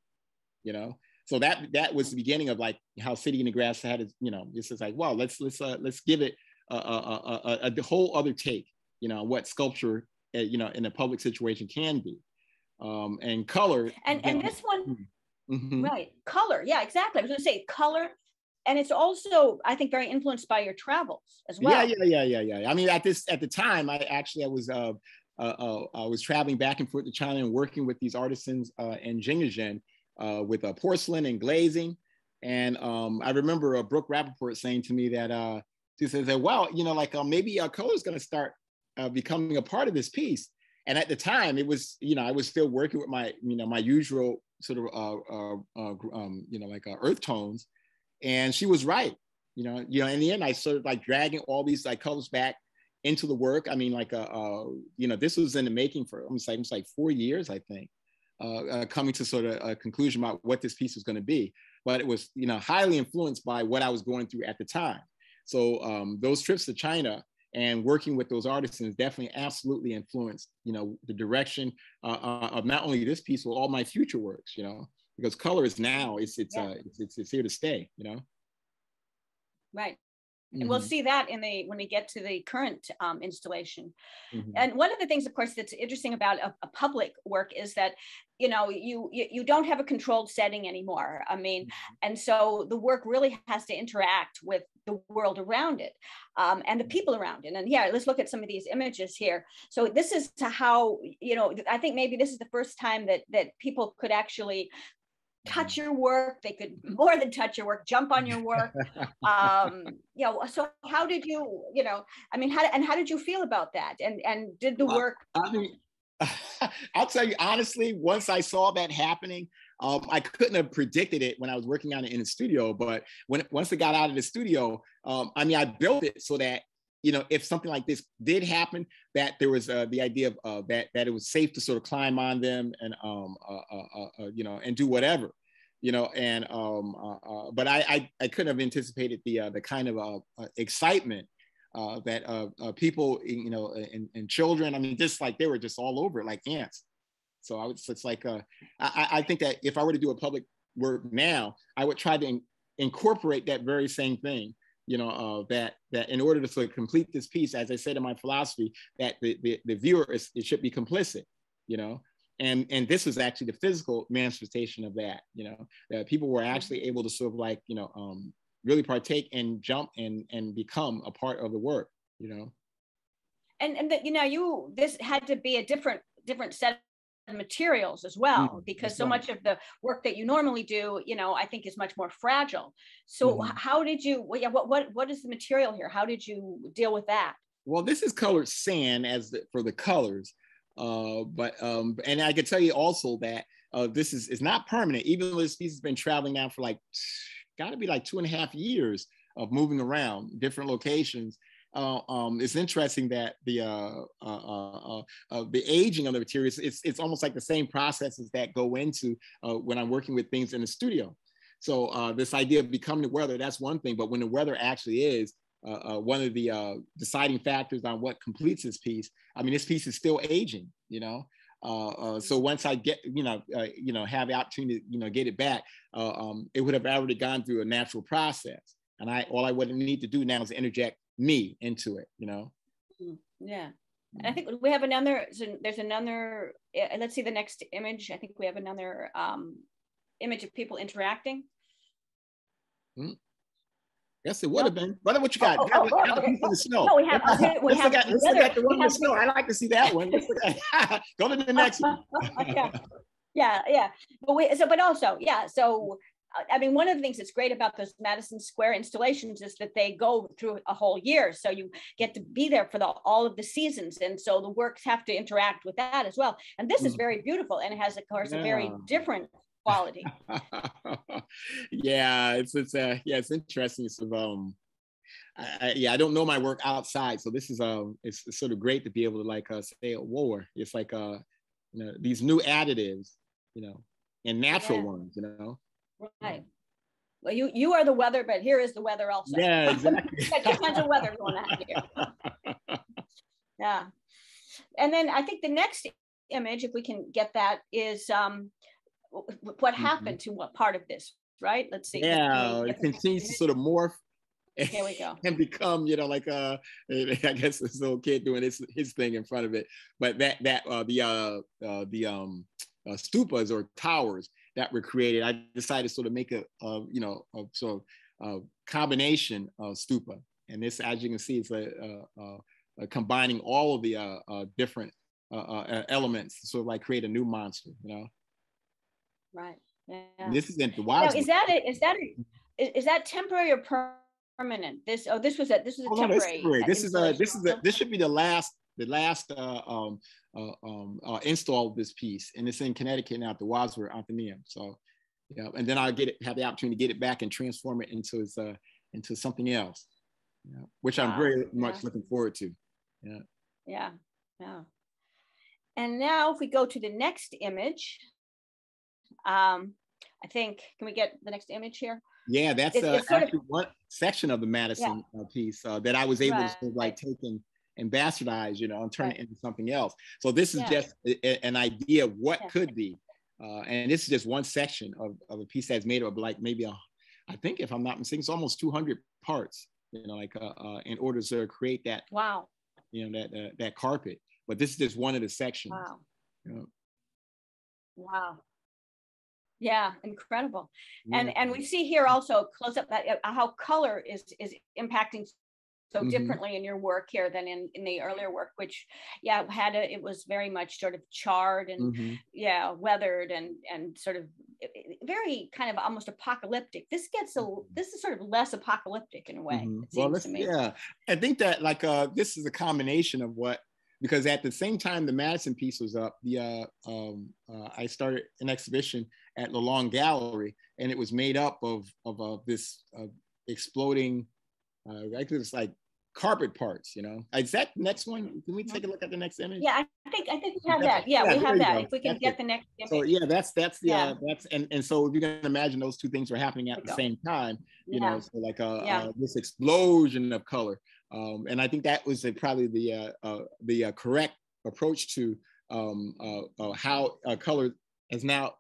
you know? So that, that was the beginning of like how City in the Grass had, is, you know, this is like, wow, let's, let's, uh, let's give it a, a, a, a whole other take, you know, what sculpture, uh, you know, in a public situation can be, um, and color. And, and this one, mm-hmm. right, color, yeah, exactly. I was gonna say color. And it's also, I think, very influenced by your travels as well. Yeah, yeah, yeah, yeah, yeah. I mean, at this, at the time, I actually, I was, uh, uh, uh, I was traveling back and forth to China and working with these artisans uh, in Jingdezhen uh, with uh, porcelain and glazing. And um, I remember uh, Brooke Rappaport saying to me that uh, she says, that, "Well, you know, like uh, maybe uh, color is going to start uh, becoming a part of this piece." And at the time, it was, you know, I was still working with my, you know, my usual sort of, uh, uh, uh, um, you know, like uh, earth tones. And she was right, you know, you know, in the end, I started like dragging all these like colors back into the work. I mean, like, uh, uh, you know, this was in the making for almost like, almost like four years, I think, uh, uh, coming to sort of a conclusion about what this piece was going to be. But it was, you know, highly influenced by what I was going through at the time. So um, those trips to China and working with those artisans definitely absolutely influenced, you know, the direction uh, of not only this piece, but all my future works, you know. Because color is now, it's it's, yeah. uh, it's it's it's here to stay, you know. Right, Mm-hmm. And we'll see that in the when we get to the current um, installation. Mm-hmm. And one of the things, of course, that's interesting about a, a public work is that, you know, you, you you don't have a controlled setting anymore. I mean, mm-hmm. and so the work really has to interact with the world around it um, and the people around it. And yeah, let's look at some of these images here. So this is to how, you know, I think maybe this is the first time that that people could actually touch your work. They could more than touch your work, jump on your work. Um, you know, so how did you, you know, I mean, how and how did you feel about that? And and did the work? I mean, I'll tell you honestly, once I saw that happening, um, I couldn't have predicted it when I was working on it in the studio. But when once it got out of the studio, um, I mean, I built it so that, you know, if something like this did happen, that there was uh, the idea of uh, that that it was safe to sort of climb on them and um, uh, uh, uh, you know, and do whatever, you know, and um, uh, uh, but I, I I couldn't have anticipated the uh, the kind of uh, uh, excitement uh, that uh, uh, people, you know, and, and children. I mean, just like they were just all over it like ants. So I was it's like uh, I I think that if I were to do a public work now, I would try to in incorporate that very same thing. You know, uh, that that in order to sort of complete this piece, as I said in my philosophy, that the, the, the viewer is, it should be complicit, you know, and and this was actually the physical manifestation of that, you know, that people were actually able to sort of like, you know, um, really partake and jump and and become a part of the work, you know. And and the, you know, you this had to be a different different set materials as well, mm-hmm. because so much of the work that you normally do, you know, I think is much more fragile. So mm-hmm. how did you, well, yeah, what, what, what is the material here? How did you deal with that? Well, this is colored sand as the, for the colors. Uh, but, um, and I can tell you also that uh, this is, it's not permanent, even though this piece has been traveling now for like, gotta be like two and a half years of moving around different locations. Uh, um, it's interesting that the uh, uh, uh, uh, the aging of the materials, it's, it's almost like the same processes that go into uh, when I'm working with things in the studio. So uh, this idea of becoming the weather, that's one thing, but when the weather actually is uh, uh, one of the uh, deciding factors on what completes this piece, I mean, this piece is still aging, you know? Uh, uh, so once I get, you know, uh, you know, have the opportunity to, you know, get it back, uh, um, it would have already gone through a natural process. And I, all I would need to do now is interject me into it, you know. Yeah, and I think we have another, there's another, let's see the next image. I think we have another um, image of people interacting. Mm. Yes, it would have been. Brother, what you got? Oh, oh, oh, oh, okay. The snow. No, we have, we have let's look at the one with snow. I like to see that one. Go to the next one. Yeah, yeah, yeah. But, we, so, but also, yeah, so I mean, one of the things that's great about those Madison Square installations is that they go through a whole year. So you get to be there for the, all of the seasons. And so the works have to interact with that as well. And this is very beautiful. And it has, of course, yeah. a very different quality. yeah, it's, it's, uh, yeah, it's interesting. It's, um, I, I, yeah, I don't know my work outside. So this is, um, it's, it's sort of great to be able to like uh, say, whoa, it's like, uh, you know, these new additives, you know, and natural yeah. ones, you know. Right. Well, you you are the weather, but here is the weather also. Yeah, exactly. Tons of weather going on here. Yeah, and then I think the next image, if we can get that, is um, what happened mm-hmm. to what part of this, right? Let's see. Yeah, it continues to sort of morph. Here we go. And become, you know, like uh, I guess this little kid doing his his thing in front of it, but that that uh, the uh, uh, the um, uh, stupas or towers that were created, I decided to sort of make a, a you know, a sort of a combination of stupa. And this, as you can see, it's a, a, a, a combining all of the uh, uh, different uh, uh, elements to sort of like create a new monster, you know? Right, yeah. And this isn't the wild. Now, is that a, is that a, is that temporary or permanent? This, oh, this was a, this was a oh, temporary. No, this is a, this is a, this should be the last, the last uh, um, uh, um, uh, install of this piece, and it's in Connecticut now at the Wadsworth Athenaeum. So, you know, and then I'll get it, have the opportunity to get it back and transform it into its, uh, into something else, you know, which wow. I'm very much yeah. looking forward to. Yeah. Yeah. Yeah. And now, if we go to the next image, um, I think can we get the next image here? Yeah, that's it's, uh, it's actually of, one section of the Madison yeah. piece uh, that I was able right. to sort of like take in and bastardize, you know, and turn right. it into something else. So this is yeah. just a, a, an idea of what yeah. could be. Uh, and this is just one section of, of a piece that's made of like maybe, a, I think if I'm not mistaken, it's almost two hundred parts. you know, like uh, uh, in order to create that, wow, you know, that uh, that carpet. But this is just one of the sections. Wow. You know? Wow. Yeah, incredible. Yeah. And and we see here also close up that, uh, how color is is impacting so mm-hmm. differently in your work here than in, in the earlier work, which, yeah, had a, it was very much sort of charred and mm-hmm. yeah, weathered and and sort of very kind of almost apocalyptic. This gets a this is sort of less apocalyptic in a way. Mm-hmm. It seems well, to me. Yeah, I think that like uh, this is a combination of what, because at the same time the Madison piece was up, the uh, um, uh, I started an exhibition at Lelong Gallery, and it was made up of of uh, this uh, exploding, uh, I think it's like carpet parts, you know. Is that the next one? Can we take a look at the next image? Yeah, I think I think we have that. Yeah, yeah we have that. If we can that's get it. the next image. So yeah, that's that's the yeah. uh, that's and and so if you can imagine, those two things were happening at the same time, you yeah. know, so like a, yeah. uh, this explosion of color. Um, and I think that was a, probably the uh, uh, the uh, correct approach to um, uh, uh, how uh, color has now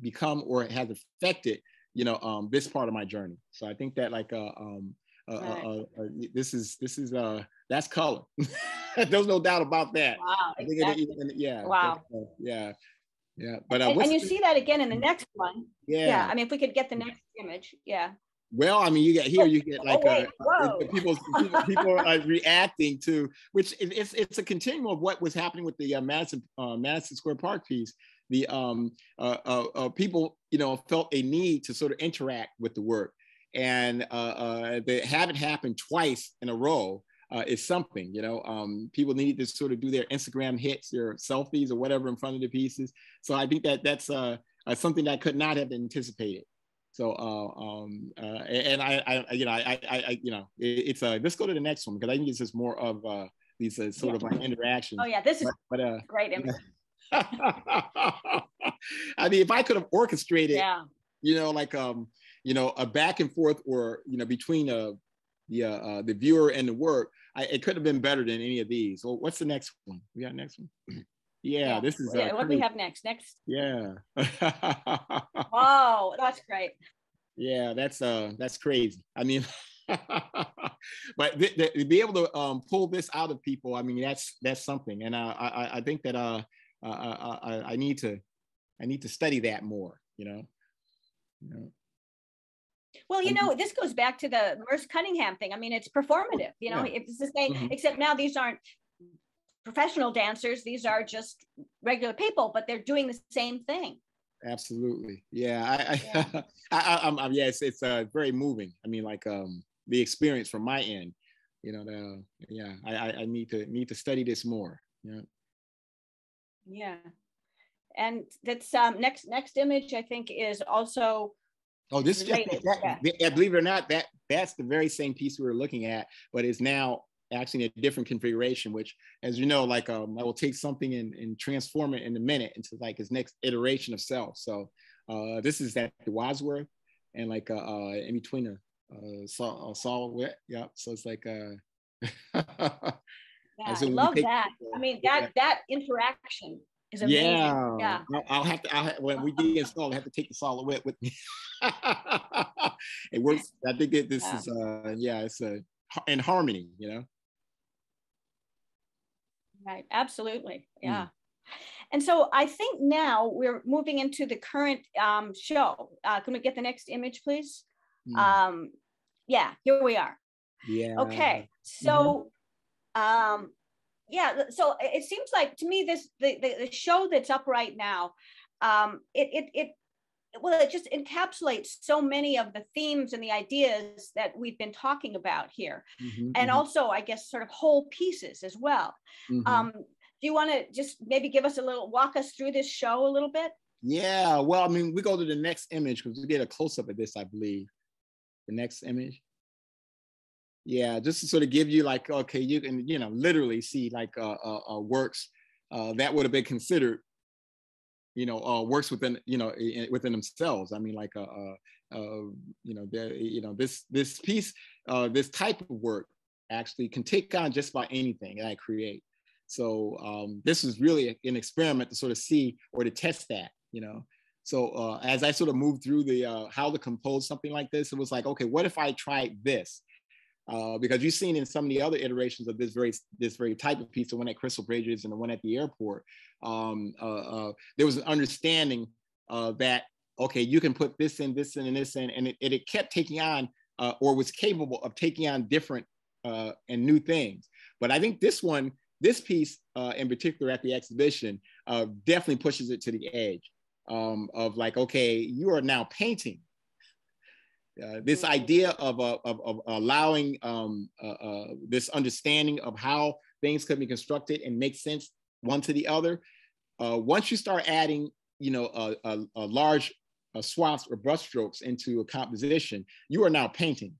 become or has affected, you know, um, this part of my journey. So I think that like uh, um, uh, right. uh, uh, this is this is uh, that's color. There's no doubt about that. Wow. I think exactly. it, it, yeah. Wow. It, uh, yeah. Yeah. But uh, and, and you see that again in the next one. Yeah. Yeah. I mean, if we could get the next image, yeah. Well, I mean, you get here, you get like oh, uh, people, people, people are reacting to, which it's it's a continuum of what was happening with the uh, Madison uh, Madison Square Park piece. The um, uh, uh, uh, people, you know, felt a need to sort of interact with the work, and uh, uh, they have it happen twice in a row. Uh, is something, you know, um, people need to sort of do their Instagram hits, their selfies, or whatever in front of the pieces. So I think that that's uh, uh, something that I could not have anticipated. So, uh, um, uh, and I, I, you know, I, I, I you know, it, it's uh, let's go to the next one, because I think it's just more of uh, these uh, sort yeah. of like interactions. Oh yeah, this is but, uh, great. I mean, if I could have orchestrated, yeah. you know, like, um, you know, a back and forth, or you know, between uh, the uh, uh, the viewer and the work, I, it could have been better than any of these. So, what's the next one? We got next one. Yeah, yeah, this is yeah, uh, what do we have next? Next, yeah. Wow, that's great. Yeah, that's uh, that's crazy. I mean, but th th to be able to um, pull this out of people, I mean, that's that's something. And uh, I I think that uh, I, I I need to I need to study that more. You know, you know. Well, you know, this goes back to the Merce Cunningham thing. I mean, it's performative. You know, yeah. it's the same. Mm-hmm. Except now these aren't professional dancers, these are just regular people, but they're doing the same thing. Absolutely. Yeah. I, I, yeah. I, I I'm, I'm yeah, it's, it's uh, very moving. I mean, like um, the experience from my end, you know, the, yeah, I, I, I need to need to study this more. Yeah. Yeah. And that's um, next, next image, I think, is also oh, this related. Is just, that, yeah. believe it or not, that that's the very same piece we were looking at, but it's now actually in a different configuration, which, as you know, like um, I will take something and, and transform it in a minute into like its next iteration of self. So uh, this is at the Wadsworth, and like uh, uh, in between a, a saw, a saw wet. Yeah, so it's like. Uh, yeah, so I love that. People, I mean, that yeah. that interaction is amazing. Yeah, yeah. I'll have to I'll have, when we deinstall, I have to take the silhouette with me. It works. I think that this yeah. is uh, yeah, it's a in harmony, you know. Right, absolutely, yeah. Mm. And so I think now we're moving into the current um, show. Uh, can we get the next image, please? Mm. Um, yeah, here we are. Yeah. Okay, so, mm-hmm. um, yeah, so it seems like to me this, the, the, the show that's up right now, um, it, it, it, well, it just encapsulates so many of the themes and the ideas that we've been talking about here. Mm-hmm, and mm-hmm. also, I guess, sort of whole pieces as well. Mm-hmm. Um, do you want to just maybe give us a little, walk us through this show a little bit? Yeah, well, I mean, we go to the next image because we get a close-up of this, I believe. The next image. Yeah, just to sort of give you like, okay, you can, you know, literally see like uh, uh, uh, works uh, that would have been considered you know, uh, works within, you know, within themselves. I mean, like, uh, uh, uh, you know, you know, this this piece, uh, this type of work actually can take on just about anything that I create. So um, this is really an experiment to sort of see or to test that, you know. So uh, as I sort of moved through the, uh, how to compose something like this, it was like, okay, what if I tried this? Uh, because you've seen in some of the other iterations of this very this very type of piece, the one at Crystal Bridges and the one at the airport, um, uh, uh, there was an understanding uh, that, okay, you can put this in, this in, and this in, and it, it kept taking on, uh, or was capable of taking on different uh, and new things. But I think this one, this piece uh, in particular at the exhibition, uh, definitely pushes it to the edge um, of like, okay, you are now painting. Uh, this idea of, uh, of, of allowing um, uh, uh, this understanding of how things could be constructed and make sense one to the other. Uh, once you start adding, you know, a, a, a large uh, swaths or brushstrokes into a composition, you are now painting,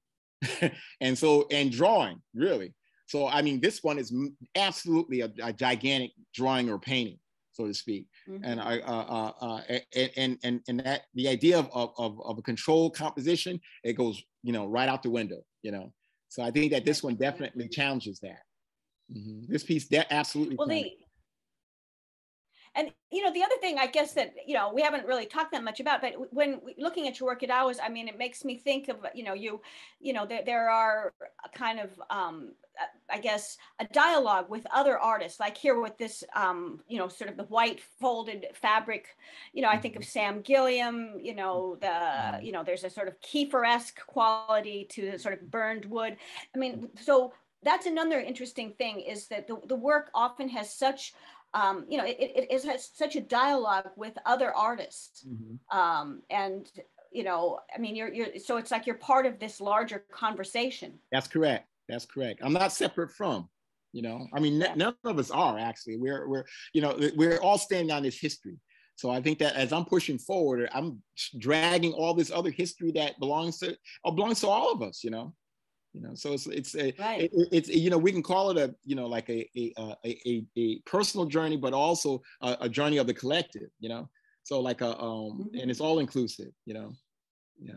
and so and drawing really. So I mean, this one is absolutely a, a gigantic drawing or painting, so to speak. Mm-hmm. And I, uh, uh, uh, and and and that the idea of, of of a controlled composition, it goes, you know, right out the window, you know. So I think that this one definitely challenges that. Mm-hmm. This piece that absolutely. Well, the, and you know, the other thing I guess that you know we haven't really talked that much about, but when we, looking at your work at hours, I mean, it makes me think of you know you, you know, there there are a kind of. Um, I guess, a dialogue with other artists, like here with this, um, you know, sort of the white folded fabric, you know, I think of Sam Gilliam, you know, the, you know, there's a sort of Kiefer-esque quality to the sort of burned wood. I mean, so that's another interesting thing is that the, the work often has such, um, you know, it, it, it has such a dialogue with other artists. Mm-hmm. um, and, you know, I mean, you're, you're, so it's like you're part of this larger conversation. That's correct. That's correct. I'm not separate from, you know, I mean, none of us are actually, we're, we're, you know, we're all standing on this history. So I think that as I'm pushing forward, I'm dragging all this other history that belongs to, belongs to all of us, you know, you know, so it's, it's, a, right. it, it's, you know, we can call it a, you know, like a, a, a, a personal journey, but also a, a journey of the collective, you know, so like a, um, mm-hmm. and it's all inclusive, you know, yeah.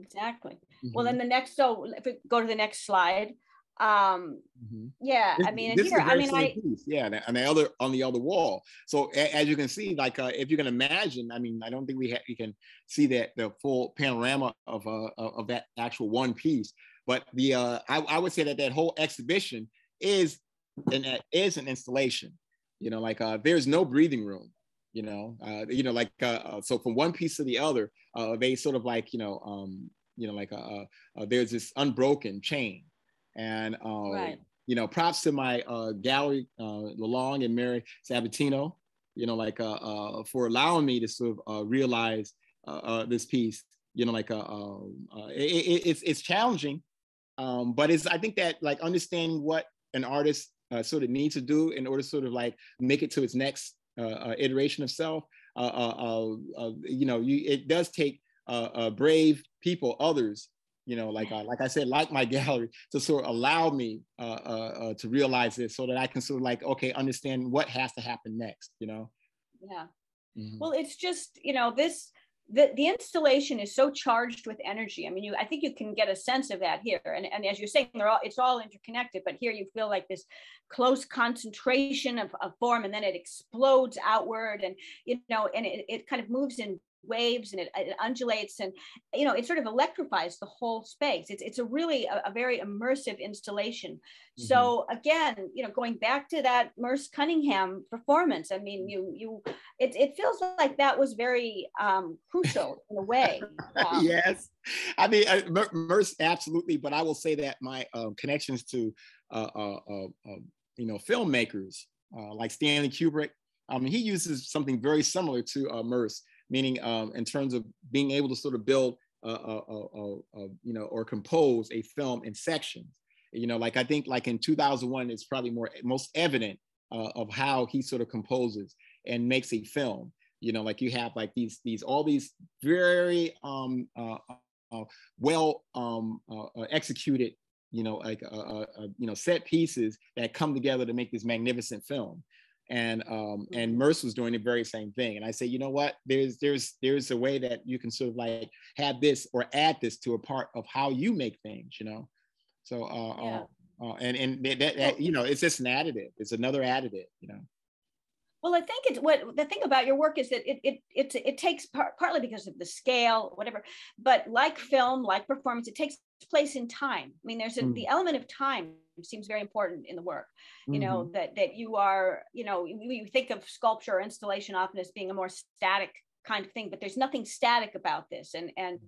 Exactly. Mm-hmm. Well, then the next, so if we go to the next slide. Um, mm-hmm. Yeah, I mean, and here, I mean, I, piece. yeah, and the other on the other wall. So a, as you can see, like uh, if you can imagine, I mean, I don't think we ha you can see that the full panorama of uh, of that actual one piece. But the uh, I, I would say that that whole exhibition is an uh, is an installation. You know, like uh, there's no breathing room. You know, uh, you know, like uh, so from one piece to the other, uh, they sort of like you know, um, you know, like uh, uh, uh, there's this unbroken chain. And, um, right. you know, props to my uh, gallery, uh, Lelong and Mary Sabatino, you know, like uh, uh, for allowing me to sort of uh, realize uh, uh, this piece, you know, like uh, uh, it, it, it's, it's challenging, um, but it's, I think that like understanding what an artist uh, sort of needs to do in order to sort of like make it to its next uh, uh, iteration of self, uh, uh, uh, you know, you, it does take uh, uh, brave people, others, you know, like uh, like I said, like my gallery to sort of allow me uh, uh, uh, to realize this, so that I can sort of like, okay, understand what has to happen next, you know? Yeah. Mm-hmm. Well, it's just, you know, this, the, the installation is so charged with energy. I mean, you, I think you can get a sense of that here. And, and as you're saying, they're all, it's all interconnected, but here you feel like this close concentration of, of form, and then it explodes outward and, you know, and it, it kind of moves in waves and it, it undulates and, you know, it sort of electrifies the whole space. It's, it's a really a, a very immersive installation. Mm-hmm. So again, you know, going back to that Merce Cunningham performance, I mean, you, you, it, it feels like that was very um, crucial in a way. Um, yes. I mean, I, Merce, absolutely. But I will say that my um, connections to, uh, uh, uh, uh, you know, filmmakers uh, like Stanley Kubrick, I mean, he uses something very similar to uh, Merce. Meaning, um, in terms of being able to sort of build, uh, uh, uh, uh, you know, or compose a film in sections. You know, like I think, like in two thousand one, it's probably more most evident uh, of how he sort of composes and makes a film. You know, like you have like these these all these very um, uh, uh, well um, uh, executed, you know, like uh, uh, you know, set pieces that come together to make this magnificent film. And um, and Merce was doing the very same thing. And I say, you know what? There's there's there's a way that you can sort of like have this or add this to a part of how you make things, you know. So uh, yeah. uh, uh, and and that, that you know, it's just an additive. It's another additive, you know. Well, I think it's what the thing about your work is that it it it, it takes par partly because of the scale, whatever, but like film, like performance, it takes place in time. I mean, there's a, mm. the element of time seems very important in the work, you mm-hmm. know, that that you are, you know, you think of sculpture or installation often as being a more static kind of thing, but there's nothing static about this. And, and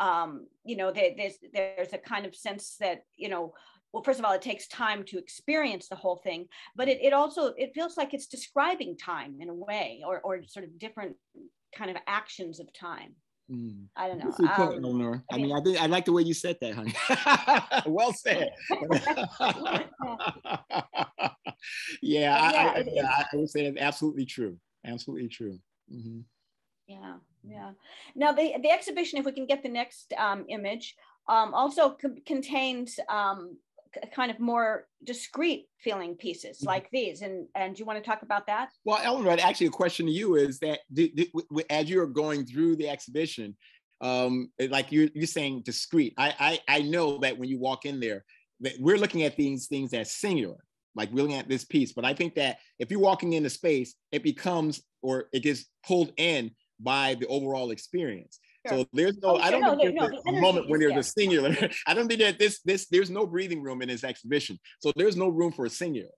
um, you know, there, there's, there's a kind of sense that, you know, well, first of all, it takes time to experience the whole thing, but it, it also, it feels like it's describing time in a way, or, or sort of different kind of actions of time. Mm. I don't know. Um, Eleanor. I mean, I think I like the way you said that, honey. Well said. yeah, I, I, yeah, I would say that's absolutely true. Absolutely true. Mm-hmm. Yeah, yeah. Now the the exhibition, if we can get the next um, image, um, also contains um, kind of more discrete feeling pieces mm-hmm. like these. And, and do you want to talk about that? Well, Eleanor, actually a question to you is that do, do, as you're going through the exhibition, um, like you're, you're saying discrete. I, I, I know that when you walk in there, that we're looking at these things as singular, like we're looking at this piece. But I think that if you're walking into space, it becomes, or it gets pulled in by the overall experience. Sure. So there's no, oh, I don't no, think no, there's no, a moment when there's there. a singular. I don't think that this, this, there's no breathing room in this exhibition. So there's no room for a singular.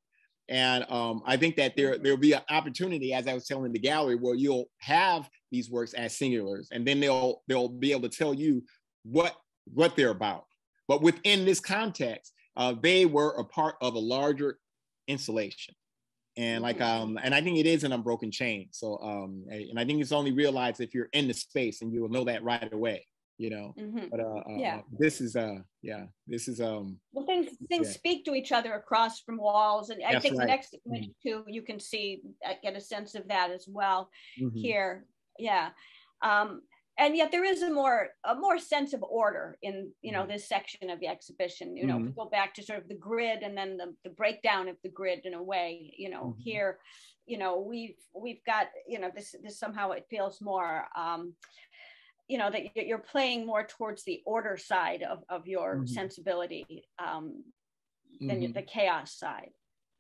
And um, I think that there, there'll be an opportunity, as I was telling the gallery, where you'll have these works as singulars, and then they'll, they'll be able to tell you what, what they're about. But within this context, uh, they were a part of a larger installation. And like, um, and I think it is an unbroken chain. So, um, and I think it's only realized if you're in the space, and you will know that right away, you know, mm-hmm. but, uh, uh, yeah. this is, uh, yeah, this is, um, well, things, things yeah. speak to each other across from walls. And I That's think right. the next image too, you can see, get a sense of that as well mm-hmm. here. Yeah. Um, and yet there is a more, a more sense of order in, you know, this section of the exhibition, you know, mm-hmm. we go back to sort of the grid and then the, the breakdown of the grid in a way, you know, mm-hmm. here, you know, we've, we've got, you know, this, this somehow it feels more, um, you know, that you're playing more towards the order side of, of your mm-hmm. sensibility um, than mm-hmm. the chaos side.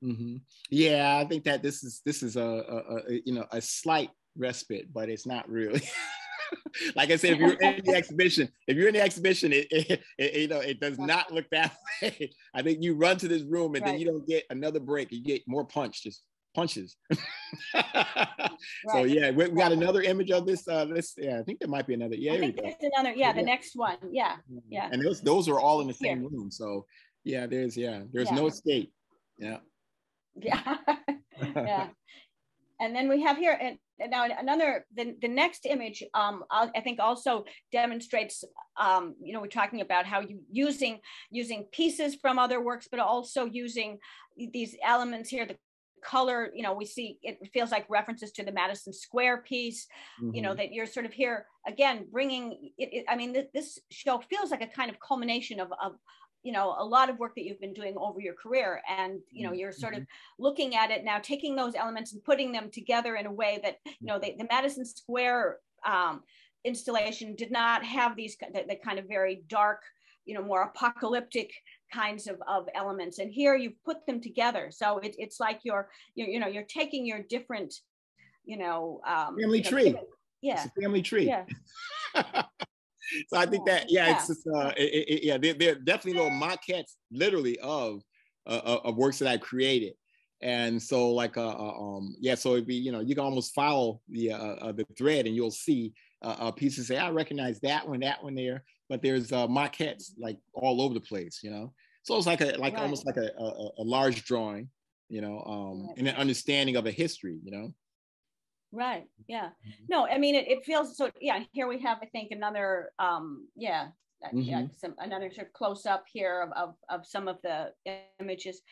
Mm-hmm. Yeah, I think that this is, this is a, a, a you know, a slight respite, but it's not really. Like I said, if you're in the exhibition, if you're in the exhibition, it, it, it you know it does not look that way. I think you run to this room and right. then you don't get another break. You get more punch, just punches. Right. So yeah, we, we got another image of this. Uh, this yeah, I think there might be another. Yeah, I think there's another. Yeah, the yeah. next one. Yeah, yeah. And those those are all in the same Here. room. So yeah, there's yeah, there's yeah. no escape. Yeah. Yeah. Yeah. And then we have here, and now another, the, the next image, um, I think also demonstrates, um, you know, we're talking about how you using, using pieces from other works, but also using these elements here, the color, you know, we see, it feels like references to the Madison Square piece, mm-hmm. you know, that you're sort of here, again, bringing, it, it, I mean, th this show feels like a kind of culmination of, of you know, a lot of work that you've been doing over your career. And, you know, you're sort mm-hmm. of looking at it now, taking those elements and putting them together in a way that, you know, they, the Madison Square um, installation did not have these, the, the kind of very dark, you know, more apocalyptic kinds of, of elements. And here you've put them together. So it, it's like you're, you're, you know, you're taking your different, you know. Um, family you know, tree. Different, yeah. It's a family tree. Yeah. So I think that yeah, yeah. it's just, uh, it, it, yeah, there are definitely little maquettes, literally of uh, of works that I created, and so like uh, um yeah, so it'd be you know you can almost follow the uh, uh, the thread and you'll see uh, uh, pieces say I recognize that one, that one there, but there's uh, maquettes like all over the place, you know. So it's like a like right. almost like a, a a large drawing, you know, um, right. and an understanding of a history, you know. Right. Yeah. No, I mean, it, it feels so, yeah, here we have, I think, another, um, yeah, mm-hmm. yeah some, another sort of close up here of, of, of some of the images.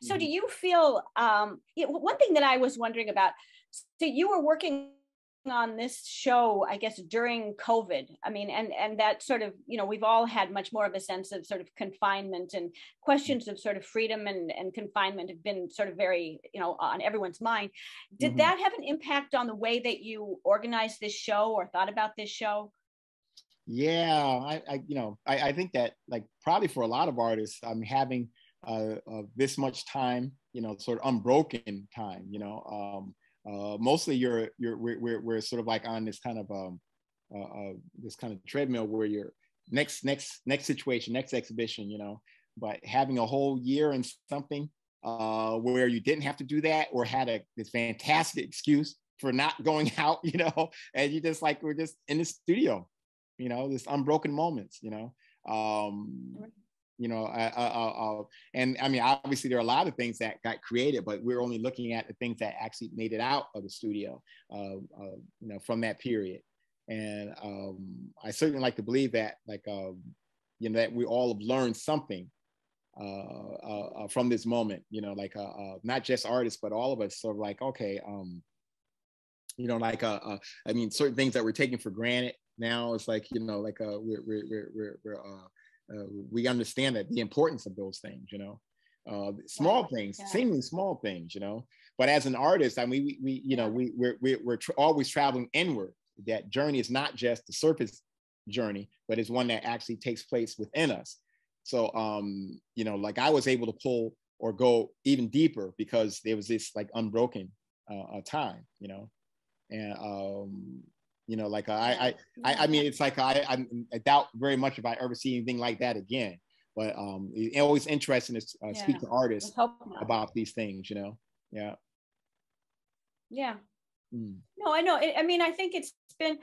So mm-hmm. do you feel, um, it, one thing that I was wondering about, so you were working on this show, I guess, during COVID. I mean, and, and that sort of, you know, we've all had much more of a sense of sort of confinement, and questions of sort of freedom and, and confinement have been sort of very, you know, on everyone's mind. Did mm-hmm. that have an impact on the way that you organized this show or thought about this show? Yeah, I, I you know, I, I think that like probably for a lot of artists, I'm having uh, uh, this much time, you know, sort of unbroken time, you know, um, uh, mostly you're you're we're, we're we're sort of like on this kind of um uh, uh this kind of treadmill where you're next next next situation, next exhibition, you know. But having a whole year in something uh, where you didn't have to do that, or had a this fantastic excuse for not going out, you know, and you just like, we're just in the studio, you know, this unbroken moments, you know. Um, you know, I, I, I, I, and I mean, obviously there are a lot of things that got created, but we're only looking at the things that actually made it out of the studio, uh, uh, you know, from that period. And um, I certainly like to believe that, like, um, you know, that we all have learned something uh, uh, uh, from this moment, you know, like uh, uh, not just artists, but all of us sort of like, okay, um, you know, like, uh, uh, I mean, certain things that we're taking for granted now, it's like, you know, like uh, we're, we're, we're, we're, we're uh, Uh, we understand that the importance of those things, you know, uh, small yeah, things, yeah. seemingly small things, you know. But as an artist, I mean, we, we you yeah. know, we we're we're, we're tra always traveling inward. That journey is not just the surface journey, but it's one that actually takes place within us. So, um, you know, like I was able to pull or go even deeper because there was this like unbroken uh, time, you know, and. Um, You know, like I, I, I mean, it's like I, I, I doubt very much if I ever see anything like that again. But um, it's always interesting to uh, yeah. speak to artists about these things. You know, yeah, yeah. Mm. No, I know. It, I mean, I think it's been,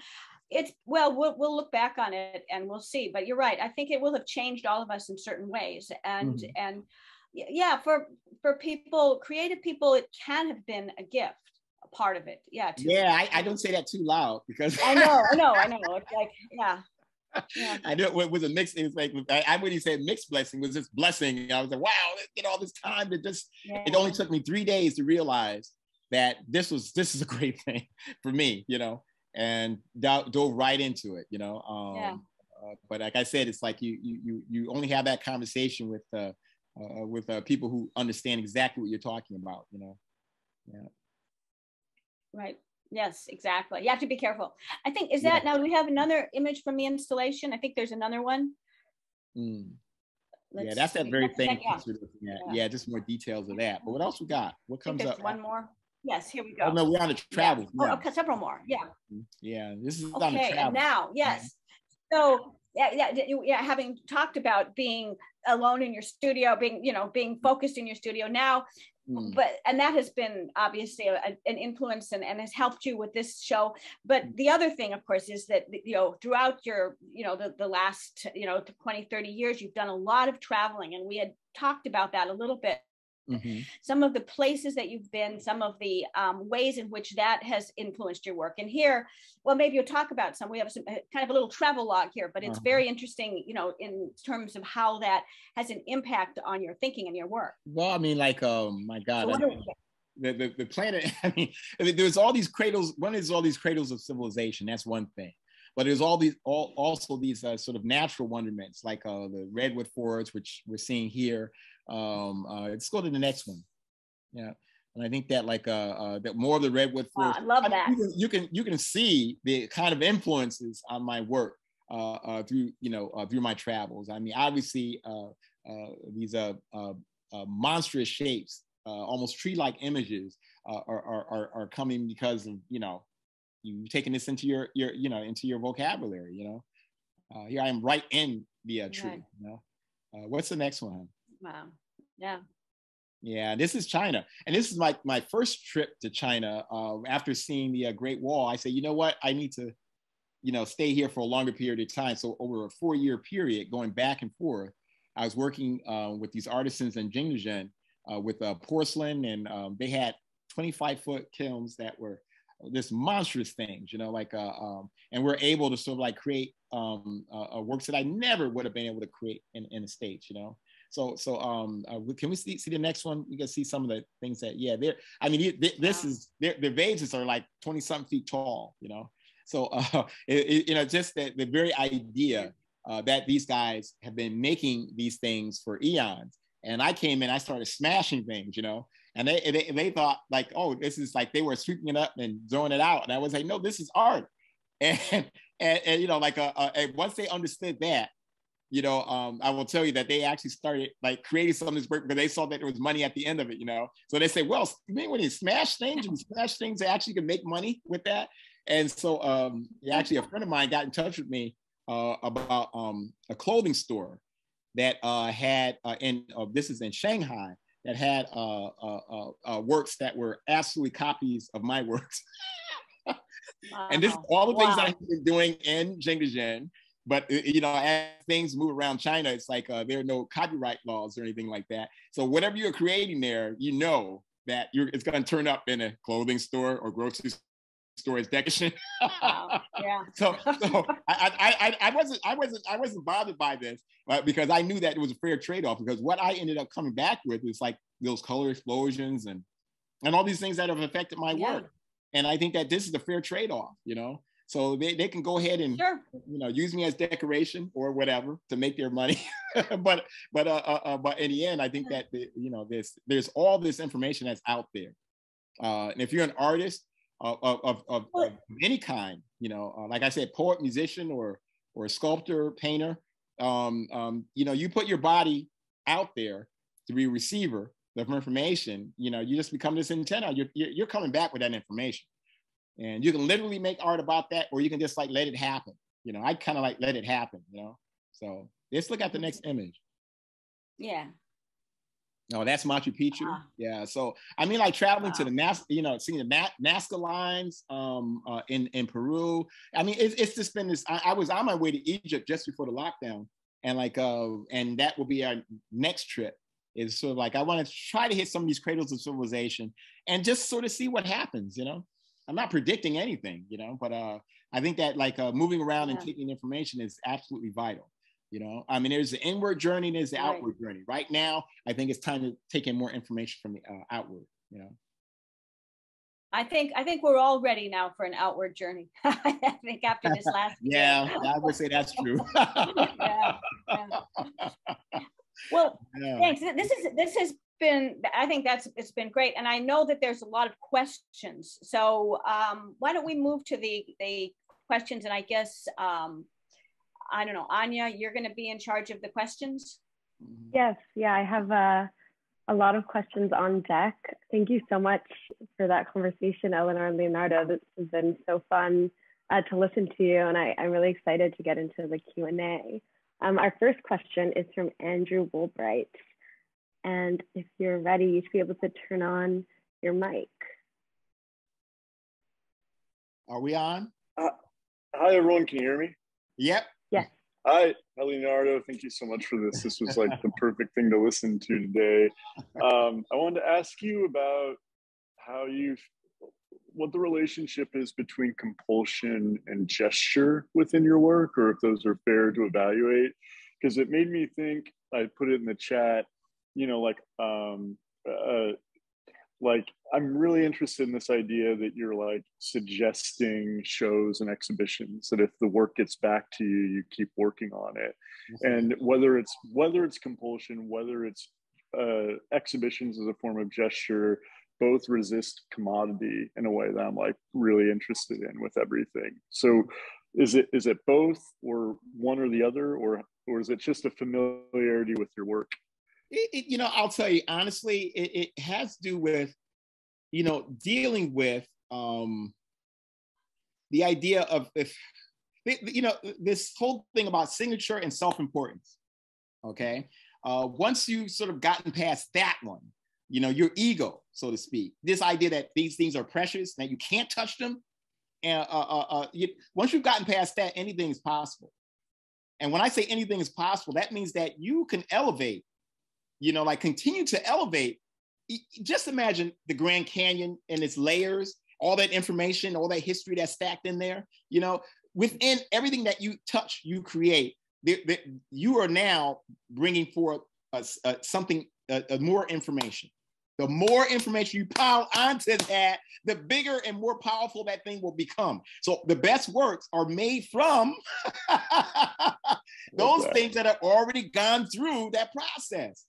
it's well, well, we'll look back on it and we'll see. But you're right. I think it will have changed all of us in certain ways. And mm-hmm. and yeah, for for people, creative people, it can have been a gift. Part of it, yeah. Too. Yeah, I, I don't say that too loud because I know, I know, I know. It's like, yeah, yeah. I know it was a mixed. It was like I wouldn't say mixed blessing. It was just blessing. I was like, wow, you know, all this time to just. Yeah. It only took me three days to realize that this was this is a great thing for me, you know, and dove right into it, you know. Um, yeah. Uh, but like I said, it's like you you you only have that conversation with uh, uh with uh, people who understand exactly what you're talking about, you know. Yeah. Right. Yes, exactly. You have to be careful. I think, is that, yeah. now do we have another image from the installation? I think there's another one. Mm. Yeah, that's that very that's thing. That, yeah. Yeah. yeah, just more details of that. But what else we got? What comes up? One more. Yes, here we go. Oh, no, we're on the travel. Yeah. Yeah. Oh, okay, several more. Yeah. Yeah, this is okay, on the travel. And now, yes. So, yeah, yeah, yeah, having talked about being alone in your studio, being, you know, being focused in your studio now, Mm. But and that has been obviously a, an influence and, and has helped you with this show. But the other thing, of course, is that, you know, throughout your, you know, the, the last, you know, twenty, thirty years, you've done a lot of traveling. And we had talked about that a little bit. Mm-hmm. Some of the places that you've been, some of the um, ways in which that has influenced your work. And here, well, maybe you'll talk about some, we have some uh, kind of a little travel log here, but it's uh-huh. very interesting, you know, in terms of how that has an impact on your thinking and your work. Well, I mean, like, oh my God, so I mean, the, the, the planet, I mean, I mean, there's all these cradles, one is all these cradles of civilization, that's one thing. But there's all these, all, also these uh, sort of natural wonderments, like uh, the Redwood Forest, which we're seeing here. Um, uh, let's go to the next one. Yeah, and I think that like uh, uh, that more of the Redwood Forest. Wow, I love I that. Mean, you, can, you can you can see the kind of influences on my work uh, uh, through you know uh, through my travels. I mean, obviously uh, uh, these uh, uh, uh, monstrous shapes, uh, almost tree-like images, uh, are, are are coming because of you know. You've taken this into your, your, you know, into your vocabulary, you know. Uh, here I am right in the uh, tree, right. you know. Uh, what's the next one? Wow, yeah. Yeah, this is China. And this is my, my first trip to China. Uh, after seeing the uh, Great Wall, I said, you know what, I need to, you know, stay here for a longer period of time. So over a four-year period, going back and forth, I was working uh, with these artisans in Jingdezhen uh, with uh, porcelain, and um, they had twenty-five foot kilns that were this monstrous things, you know, like, uh, um, and we're able to sort of like create um, uh, works that I never would have been able to create in, in the States, you know. So, so um, uh, can we see, see the next one? You can see some of the things that, yeah, they're, I mean, they, this wow. is, their vases are like twenty something feet tall, you know. So, uh, it, it, you know, just that the very idea uh, that these guys have been making these things for eons. And I came in, I started smashing things, you know. And they, they, they thought like, oh, this is like, they were sweeping it up and throwing it out. And I was like, no, this is art. And, and, and you know, like, uh, uh, once they understood that, you know, um, I will tell you that they actually started like creating some of this work because they saw that there was money at the end of it, you know. So they say, well, when you smash things, you smash things, they actually can make money with that. And so um, actually a friend of mine got in touch with me uh, about um, a clothing store that uh, had, uh, in, uh, this is in Shanghai, that had uh, uh, uh, uh, works that were absolutely copies of my works. Wow. And this is all the things wow. I've been doing in Jingdezhen. But, you know, as things move around China, it's like uh, there are no copyright laws or anything like that. So whatever you're creating there, you know that you're, it's going to turn up in a clothing store or grocery store as decoration. Wow. Yeah. so so I, I, I, I, wasn't, I, wasn't, I wasn't bothered by this uh, because I knew that it was a fair trade-off, because what I ended up coming back with is like those color explosions and, and all these things that have affected my yeah. work. And I think that this is a fair trade-off, you know? So they, they can go ahead and sure. you know, use me as decoration or whatever to make their money, but but uh, uh but in the end, I think that the, you know there's there's all this information that's out there, uh, and if you're an artist of of, of, of any kind, you know, uh, like I said, poet, musician, or or sculptor, painter, um, um, you know, you put your body out there to be a receiver of information. You know, you just become this antenna. You're you're coming back with that information. And you can literally make art about that, or you can just like let it happen. You know, I kind of like let it happen, you know? So let's look at the next image. Yeah. Oh, that's Machu Picchu. Uh-huh. Yeah, so I mean, like traveling uh-huh. to the, Naz you know, seeing the Na Nazca lines um, uh, in, in Peru. I mean, it, it's just been this, I, I was on my way to Egypt just before the lockdown. And like, uh, and that will be our next trip. Is sort of like, I want to try to hit some of these cradles of civilization and just sort of see what happens, you know? I'm not predicting anything, you know, but uh, I think that like uh, moving around yeah. and taking information is absolutely vital. You know, I mean, there's the inward journey and there's the right. outward journey. Right now, I think it's time to take in more information from the uh, outward, you know. I think, I think we're all ready now for an outward journey. I think after this last yeah, I would say that's true. yeah, yeah. Well, yeah. thanks. This is, this is, been I think that's it's been great, and I know that there's a lot of questions, so um why don't we move to the the questions, and I guess um I don't know, Anya, you're going to be in charge of the questions. Yes, yeah, I have a uh, a lot of questions on deck. Thank you so much for that conversation, Eleanor and Leonardo. This has been so fun uh, to listen to you, and I, I'm really excited to get into the Q and A. Um, our first question is from Andrew Woolbright. And if you're ready, you should be able to turn on your mic. Are we on? Uh, hi, everyone. Can you hear me? Yep. Yes. Hi, Leonardo. Thank you so much for this. This was like the perfect thing to listen to today. Um, I wanted to ask you about how you, what the relationship is between compulsion and gesture within your work, or if those are fair to evaluate. Because it made me think, I put it in the chat, you know, like, um, uh, like I'm really interested in this idea that you're like suggesting shows and exhibitions that if the work gets back to you, you keep working on it. And whether it's, whether it's compulsion, whether it's uh, exhibitions as a form of gesture, both resist commodity in a way that I'm like really interested in with everything. So is it, is it both, or one or the other, or, or is it just a familiarity with your work? It, it, you know, I'll tell you, honestly, it, it has to do with, you know, dealing with um, the idea of, if, you know, this whole thing about signature and self-importance, okay? Uh, once you've sort of gotten past that one, you know, your ego, so to speak, this idea that these things are precious, that you can't touch them, and uh, uh, uh, you, once you've gotten past that, anything is possible. And when I say anything is possible, that means that you can elevate, you know, like continue to elevate. Just imagine the Grand Canyon and its layers, all that information, all that history that's stacked in there, you know, within everything that you touch, you create, the, the, you are now bringing forth a, a, something, a, a more information. The more information you pile onto that, the bigger and more powerful that thing will become. So the best works are made from those okay. things that have already gone through that process.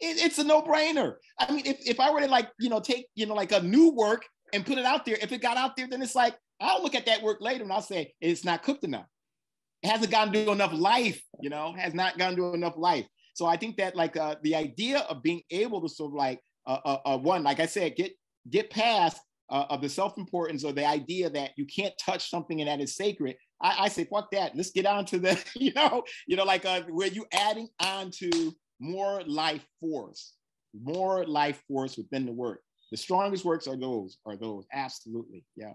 It, it's a no-brainer. I mean, if, if I were to like, you know, take, you know, like a new work and put it out there, if it got out there, then it's like, I'll look at that work later and I'll say, it's not cooked enough. it hasn't gotten to enough life, you know, has not gotten to enough life. So I think that like uh, the idea of being able to sort of like, uh, uh, uh, one, like I said, get get past uh, of the self-importance or the idea that you can't touch something and that is sacred. I, I say, fuck that, let's get on to the, you know, you know, like uh, where you adding on to more life force, more life force within the work. The strongest works are those, are those, absolutely, yeah.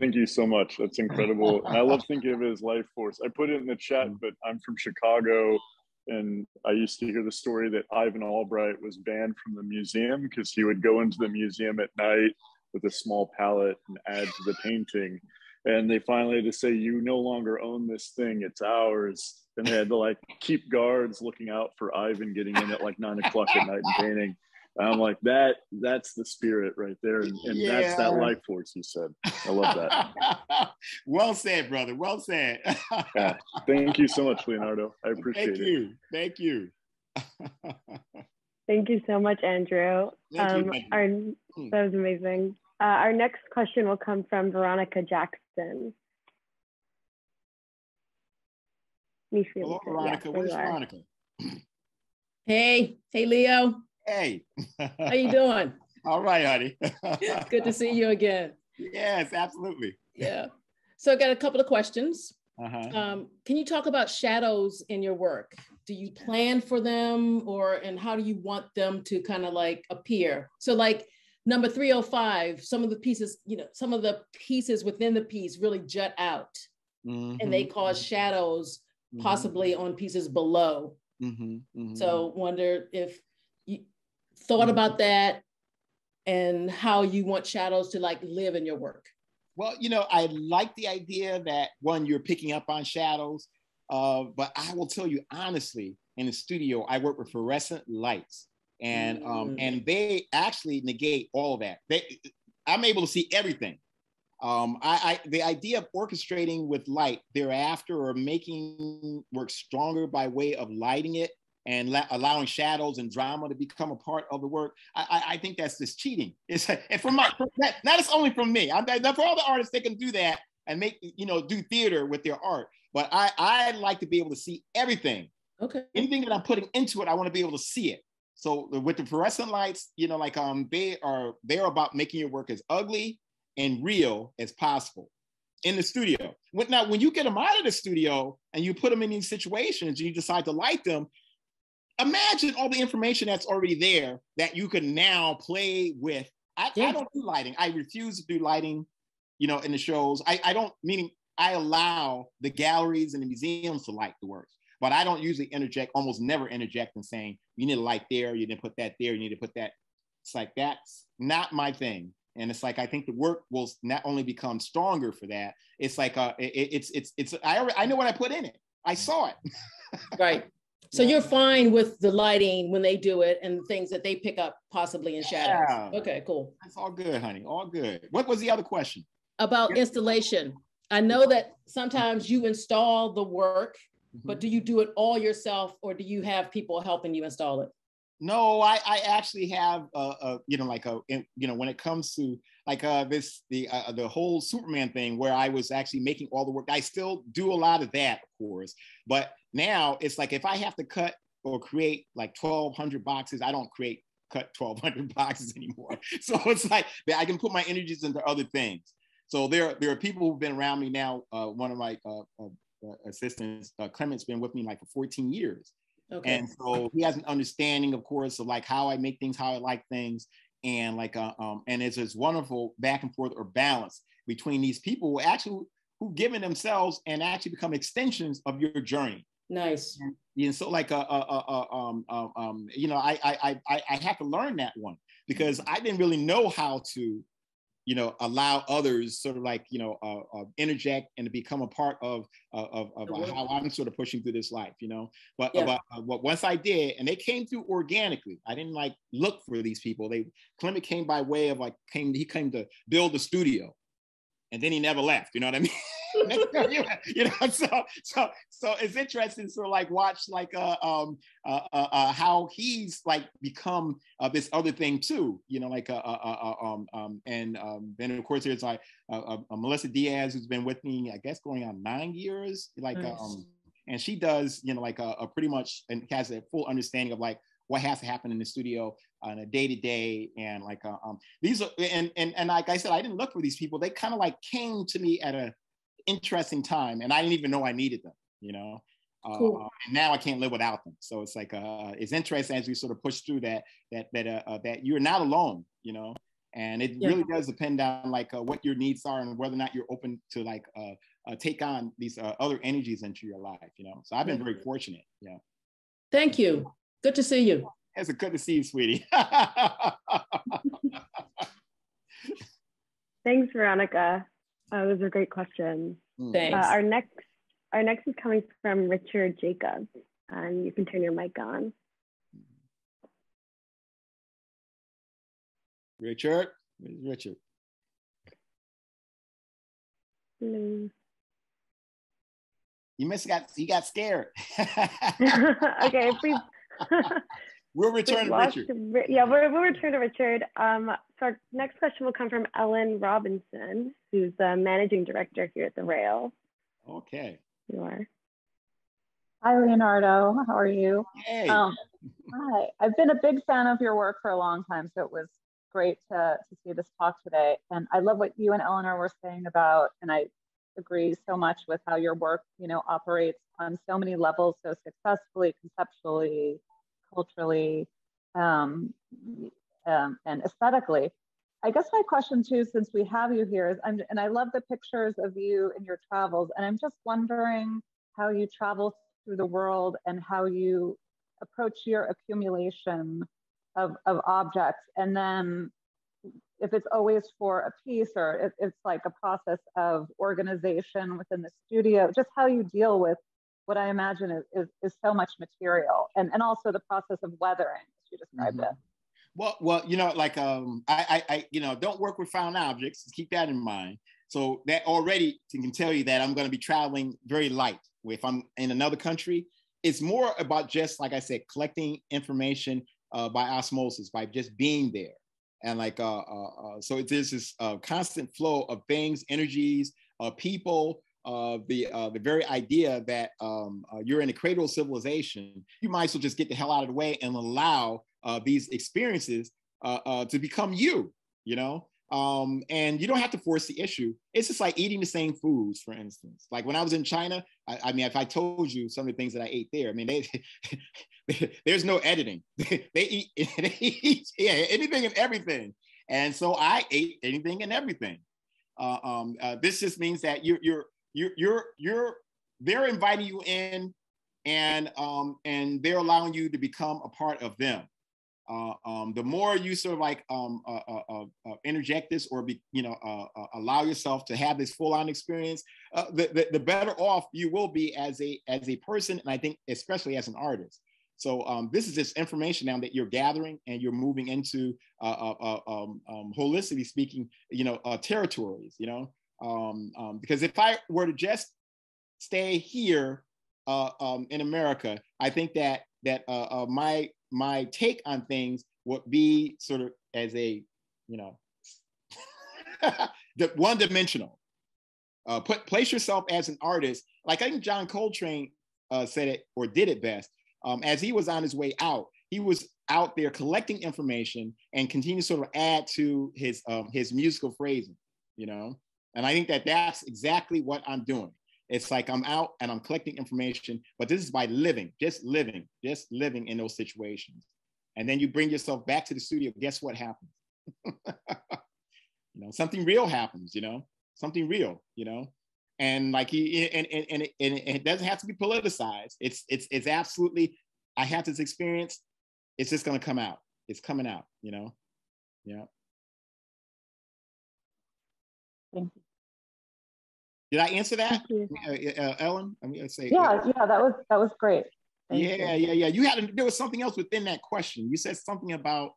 Thank you so much. That's incredible. I love thinking of it as life force. I put it in the chat, but I'm from Chicago, and I used to hear the story that Ivan Albright was banned from the museum because he would go into the museum at night with a small palette and add to the painting. And they finally had to say, you no longer own this thing, it's ours. And they had to like keep guards looking out for Ivan getting in at like nine o'clock at night and painting. I'm like, that, that's the spirit right there. And, and yeah. that's that life force you said. I love that. Well said, brother. Well said. Yeah. Thank you so much, Leonardo. I appreciate it. Thank you. Thank you. Thank you so much, Andrew. Thank um, you, our, that was amazing. Uh, our next question will come from Veronica Jackson. Hello, Veronica. Where's Veronica? Hey. Hey, Leo. Hey, how you doing? All right, honey. Good to see you again. Yes, absolutely. Yeah. So I got a couple of questions. Uh-huh. Um, can you talk about shadows in your work? Do you plan for them, or and how do you want them to kind of like appear? So like number three oh five, some of the pieces, you know, some of the pieces within the piece really jut out, mm-hmm. and they cause shadows, mm-hmm. possibly on pieces below. Mm-hmm. Mm-hmm. So wonder if you thought about that and how you want shadows to like live in your work. Well, you know, I like the idea that one, you're picking up on shadows, uh, but I will tell you honestly, in the studio, I work with fluorescent lights, and mm. um, and they actually negate all of that. They, I'm able to see everything. Um, I, I, the idea of orchestrating with light thereafter or making work stronger by way of lighting it, and allowing shadows and drama to become a part of the work, I, I, I think that's just cheating. It's, and from my, from that, not it's only from me. I'm, for all the artists, they can do that and make, you know, do theater with their art. But I, I like to be able to see everything. Okay. Anything that I'm putting into it, I want to be able to see it. So with the fluorescent lights, you know, like um, they are, they're about making your work as ugly and real as possible in the studio. When, now, when you get them out of the studio and you put them in these situations, you decide to light them, imagine all the information that's already there that you can now play with. I, yeah. I don't do lighting. I refuse to do lighting, you know, in the shows. I, I don't, meaning I allow the galleries and the museums to light the works, but I don't usually interject, almost never interject in saying, you need a light there, you need to put that there, you need to put that. It's like, that's not my thing. And it's like, I think the work will not only become stronger for that, it's like, uh, it, it's, it's, it's, I, already, I know what I put in it. I saw it. Right. So you're fine with the lighting when they do it and the things that they pick up possibly in shadows. Yeah. Okay, cool. That's all good, honey. All good. What was the other question? About installation. I know that sometimes you install the work, mm-hmm. but do you do it all yourself, or do you have people helping you install it? No, I, I actually have, a, a, you know, like a, you know, when it comes to like uh, this, the uh, the whole Superman thing where I was actually making all the work, I still do a lot of that, of course. But now it's like, if I have to cut or create like twelve hundred boxes, I don't create, cut twelve hundred boxes anymore. So it's like, I can put my energies into other things. So there, there are people who've been around me now. Uh, one of my uh, uh, assistants, uh, Clement's been with me like for fourteen years. Okay. And so he has an understanding, of course, of like how I make things, how I like things, and like uh, um, and it's this wonderful back and forth or balance between these people who actually who've given themselves and actually become extensions of your journey. Nice. And, and so like uh, uh, uh, um, uh, um, you know, I I I I have to learn that one, because I didn't really know how to, you know, allow others sort of like, you know, uh, uh, interject and to become a part of uh, of, of uh, how I'm sort of pushing through this life, you know. But, yeah. uh, uh, but once I did, and they came through organically. I didn't like look for these people. They Clement came by way of like came he came to build the studio, and then he never left. You know what I mean? You know, so so so it's interesting to sort of like watch like uh um uh, uh, uh how he's like become uh, this other thing too. You know, like uh, uh, uh um um and um then of course there's like uh, uh, Melissa Diaz, who's been with me I guess going on nine years, like nice. um and she does you know like a, a pretty much and has a full understanding of like what has to happen in the studio on a day to day, and like uh, um these are and and and like I said, I didn't look for these people. They kind of like came to me at a interesting time, and I didn't even know I needed them, you know. Uh, cool. And now I can't live without them. So it's like uh, it's interesting as we sort of push through that that that uh, uh, that you're not alone, you know. And it yeah. really does depend on like uh, what your needs are and whether or not you're open to like uh, uh, take on these uh, other energies into your life, you know. So I've been very fortunate. Yeah. Thank you. Good to see you. It's good to see you, sweetie. Thanks, Veronica. Uh, those are great questions. Thanks. Uh, our next, our next is coming from Richard Jacobs, and um, you can turn your mic on. Richard, where's Richard? Hello. You must got you got scared. Okay, please. We'll return to Richard. To, yeah, we'll, we'll return to Richard. Um, so our next question will come from Ellen Robinson, who's the managing director here at The Rail. Okay. You are. Hi, Leonardo. How are you? Hey. Um, hi. I've been a big fan of your work for a long time, so it was great to, to see this talk today. And I love what you and Eleanor were saying about, and I agree so much with how your work, you know, operates on so many levels, so successfully, conceptually, culturally, um, um, and aesthetically. I guess my question too, since we have you here, is, I'm, and I love the pictures of you in your travels, and I'm just wondering how you travel through the world and how you approach your accumulation of, of objects. And then if it's always for a piece, or if it's like a process of organization within the studio, just how you deal with what I imagine is, is, is so much material, and, and also the process of weathering, as you described mm-hmm. it. Well, well, you know, like, um, I, I, I, you know, don't work with found objects, keep that in mind. So that already can tell you that I'm gonna be traveling very light. If I'm in another country, it's more about just, like I said, collecting information uh, by osmosis, by just being there. And like, uh, uh, uh, so there's this uh, constant flow of things, energies, uh, people, Uh, the uh, the very idea that um, uh, you're in a cradle of civilization, you might as well just get the hell out of the way and allow uh, these experiences uh, uh, to become you, you know? Um, and you don't have to force the issue. It's just like eating the same foods, for instance. Like when I was in China, I, I mean, if I told you some of the things that I ate there, I mean, they, there's no editing. they, eat, they eat yeah, anything and everything. And so I ate anything and everything. Uh, um, uh, this just means that you're, you're You're, you're, you're, they're inviting you in, and, um, and they're allowing you to become a part of them. Uh, um, the more you sort of like um, uh, uh, uh, interject this, or be, you know, uh, uh, allow yourself to have this full-on experience, uh, the, the, the better off you will be as a, as a person, and I think especially as an artist. So um, this is just information now that you're gathering, and you're moving into, uh, uh, um, um, holistically speaking, you know, uh, territories, you know. Um, um, because if I were to just stay here uh, um, in America, I think that that uh, uh, my my take on things would be sort of as a, you know, one dimensional. Uh, put place yourself as an artist. Like I think John Coltrane uh, said it or did it best. Um, as he was on his way out, he was out there collecting information and continued to sort of add to his um, his musical phrasing, you know. And I think that that's exactly what I'm doing. It's like I'm out and I'm collecting information, but this is by living, just living, just living in those situations. And then you bring yourself back to the studio. Guess what happens? You know, something real happens, you know, something real, you know, and like he, and, and, and, it, and it doesn't have to be politicized. It's, it's, it's absolutely, I have this experience. It's just going to come out. It's coming out, you know? Yeah. Thank you. Did I answer that, uh, uh, Ellen? I mean, I say yeah, yeah, yeah. That was that was great. Thank yeah, you. yeah, yeah. You had there was something else within that question. You said something about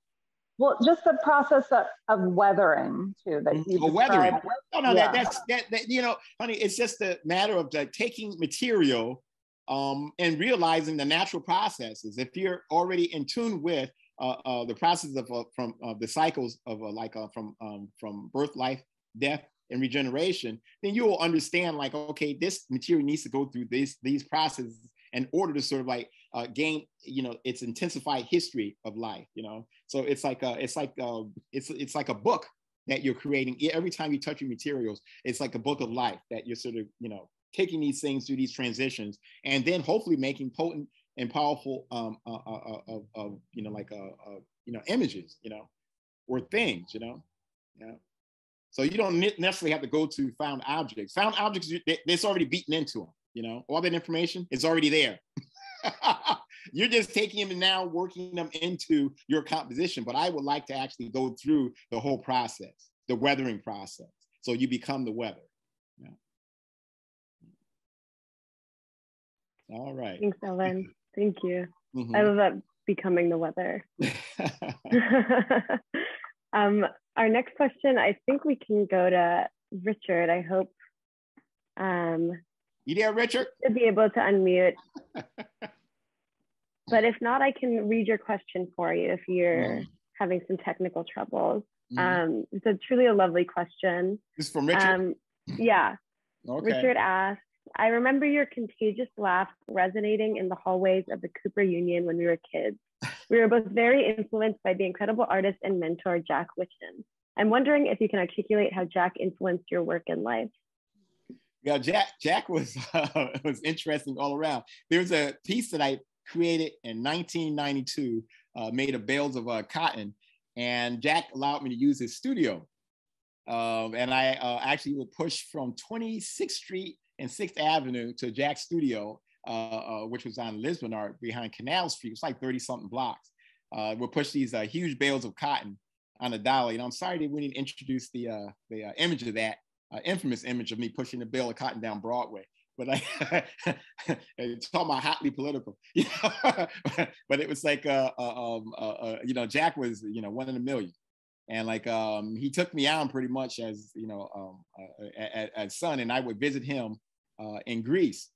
Well, just the process of, of weathering too. That you oh, weathering. No, no, yeah. that, that's that, that. You know, honey, it's just a matter of like taking material um, and realizing the natural processes. If you're already in tune with uh, uh, the process of uh, from uh, the cycles of uh, like uh, from um, from birth, life, death, and regeneration, then you will understand like, okay, this material needs to go through these these processes in order to sort of like uh, gain, you know, its intensified history of life, you know. So it's like a, it's like a, it's it's like a book that you're creating every time you touch your materials. It's like a book of life that you're sort of, you know, taking these things through these transitions, and then hopefully making potent and powerful, um, uh, uh, uh, uh, uh, you know, like, uh, uh, you know, images, you know, or things, you know, yeah. So you don't necessarily have to go to found objects. Found objects, it's already beaten into them. You know, all that information is already there. You're just taking them and now working them into your composition. But I would like to actually go through the whole process, the weathering process. So you become the weather. Yeah. All right. Thanks, Ellen. Thank you. Mm-hmm. I love that, becoming the weather. um, our next question, I think we can go to Richard, I hope. Um, You there, Richard? To be able to unmute. But if not, I can read your question for you if you're mm. having some technical troubles. Mm. Um, it's a truly a lovely question. This is from Richard? Um, yeah. Okay. Richard asks, I remember your contagious laugh resonating in the hallways of the Cooper Union when we were kids. We were both very influenced by the incredible artist and mentor, Jack Whitton. I'm wondering if you can articulate how Jack influenced your work and life. Yeah, Jack. Jack was uh, was interesting all around. There's a piece that I created in nineteen ninety-two, uh, made of bales of uh, cotton, and Jack allowed me to use his studio. Um, and I uh, actually would push from twenty-sixth Street and sixth Avenue to Jack's studio, uh, uh, which was on Lisbonard behind Canal Street. It's like thirty something blocks. Uh, we'll push these uh, huge bales of cotton on a dolly. And I'm sorry that we didn't introduce the uh, the uh, image of that. Uh, infamous image of me pushing the bale of cotton down Broadway, but I it's talking about hotly political, you know? But it was like, uh, uh, um, uh, uh, you know, Jack was, you know, one in a million, and like um, he took me on pretty much as, you know, um, uh, as, as son, and I would visit him uh, in Greece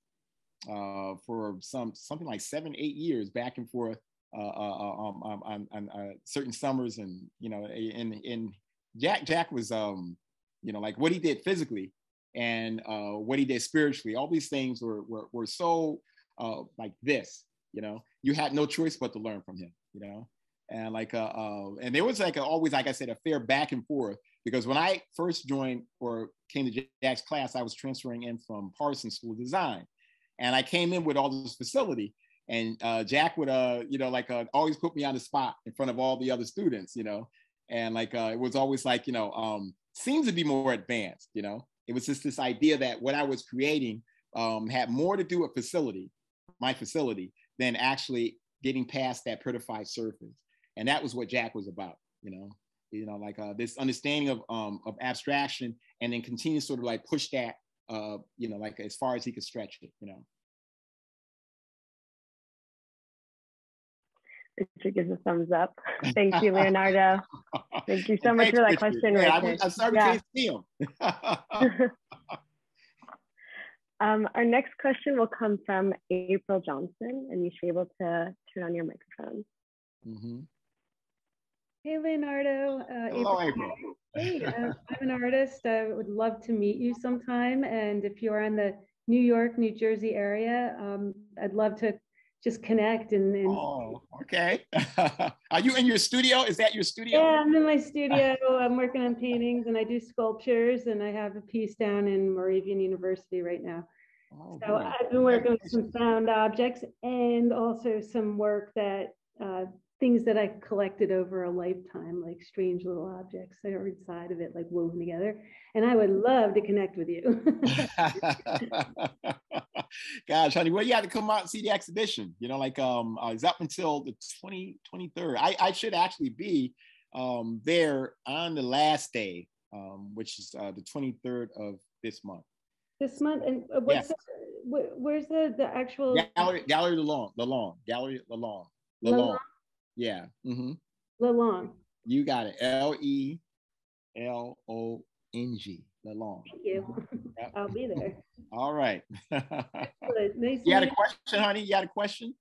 uh, for some something like seven, eight years back and forth uh, uh, um, um, on, on uh, certain summers, and you know, in in Jack Jack was. Um, you know, like what he did physically and uh, what he did spiritually, all these things were, were, were so uh, like this, you know, you had no choice but to learn from him, you know, and like, uh, uh, and there was like a, always, like I said, a fair back and forth, because when I first joined or came to Jack's class, I was transferring in from Parsons School of Design, and I came in with all this facility, and uh, Jack would, uh, you know, like uh, always put me on the spot in front of all the other students, you know, and like, uh, it was always like, you know, um, seems to be more advanced, you know? It was just this idea that what I was creating um, had more to do with facility, my facility, than actually getting past that prettified surface. And that was what Jack was about, you know? You know, like uh, this understanding of, um, of abstraction, and then continue to sort of like push that, uh, you know, like as far as he could stretch it, you know? Richard gives a thumbs up. Thank you, Leonardo. Thank you so well, much for that Richard. question, yeah, Richard. I'm sorry yeah. we can't see him. um, our next question will come from April Johnson, and you should be able to turn on your microphone. Mm-hmm. Hey, Leonardo. Uh, Hello, April. April. Hey, uh, I'm an artist. I would love to meet you sometime. And if you're in the New York, New Jersey area, um, I'd love to just connect and, and oh, okay. Are you in your studio? Is that your studio? Yeah, I'm in my studio. I'm working on paintings, and I do sculptures, and I have a piece down in Moravian University right now. Oh, so boy. I've been working with some found objects, and also some work that uh, things that I collected over a lifetime, like strange little objects that are inside of it, like woven together. And I would love to connect with you. Gosh, honey, well, you had to come out and see the exhibition. You know, like um, uh, it's up until the twenty, twenty-third. I, I should actually be um, there on the last day, um, which is uh, the twenty-third of this month. This month, and what's yes. the, wh where's the the actual gallery? Gallery Lelong, Lelong, Gallery Lelong, Lelong. Yeah. Mm-hmm. Lelong. You got it. L E L O N G. Lelong. Thank you. Yep. I'll be there. All right. Nice you had a question, honey? You had a question?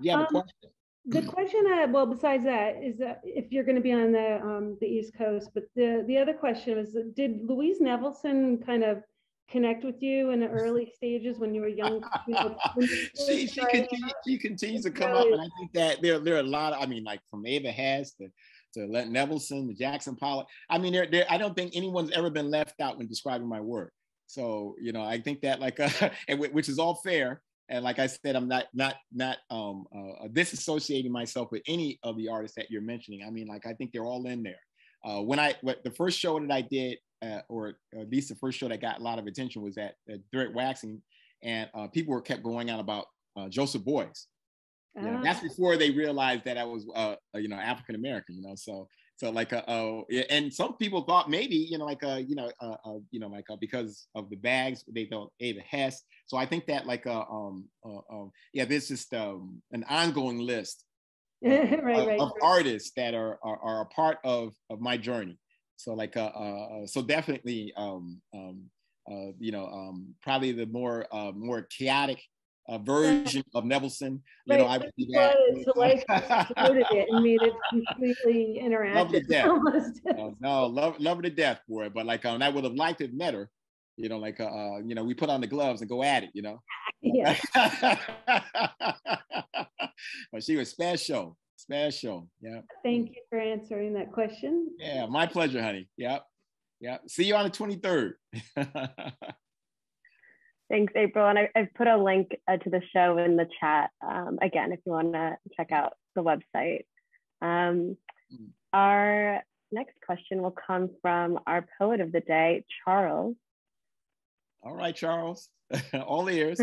You had um, a question? The question, I, well, besides that, is that if you're going to be on the um, the East Coast, but the, the other question is, did Louise Nevelson kind of connect with you in the early stages when you were young? You know, you she, she, continues, she continues to come up, and I think that there, there are a lot of, I mean, like from Ava Haas to, to Len Nevelson, to Jackson Pollock. I mean, there, there, I don't think anyone's ever been left out when describing my work. So, you know, I think that like, uh, and which is all fair. And like I said, I'm not not not um, uh, disassociating myself with any of the artists that you're mentioning. I mean, like, I think they're all in there. Uh, when I, what, the first show that I did, uh, or at least the first show that got a lot of attention was at, at Direct Waxing, and uh, people were kept going on about uh, Joseph Boyce. You know, uh-huh. That's before they realized that I was, uh, you know, African American. You know, so so like, uh, uh, and some people thought maybe, you know, like, uh, you know, uh, uh, you know, like uh, because of the bags, they thought Ava Hess. So I think that like, uh, um, uh, um, yeah, there's just um, an ongoing list of, right, of, right, of right. artists that are, are are a part of of my journey. So like, uh, uh so definitely, um, um, uh, you know, um, probably the more uh, more chaotic. A version of Nevelson, you right, know, I would do that. So like, exploded it and made it completely interactive. Love to death. no, no, love, love to death for it. But like, um, I would have liked to have met her. You know, like, uh, you know, we put on the gloves and go at it. You know. Yeah. But she was special, special. Yeah. Thank you for answering that question. Yeah, my pleasure, honey. Yep, yep. See you on the twenty-third. Thanks, April. And I, I've put a link uh, to the show in the chat, um, again, if you want to check out the website. Um, our next question will come from our poet of the day, Charles. All right, Charles. All ears.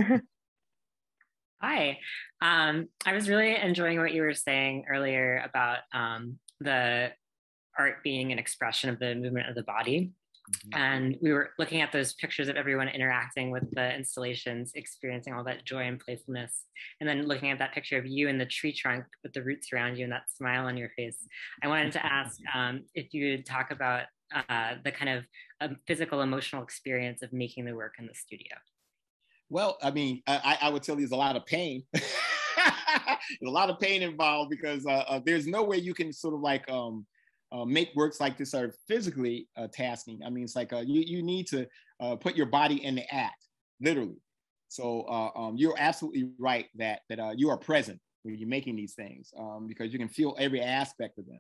Hi. Um, I was really enjoying what you were saying earlier about um, the art being an expression of the movement of the body. Mm-hmm. And we were looking at those pictures of everyone interacting with the installations, experiencing all that joy and playfulness. And then looking at that picture of you in the tree trunk with the roots around you and that smile on your face. I wanted to ask um, if you would talk about uh, the kind of um, physical, emotional experience of making the work in the studio. Well, I mean, I, I would tell you there's a lot of pain. There's a lot of pain involved because uh, uh, there's no way you can sort of like, um, Uh, make works like this are physically uh, tasking. I mean, it's like uh, you, you need to uh, put your body in the act, literally. So uh, um, you're absolutely right that, that uh, you are present when you're making these things um, because you can feel every aspect of them.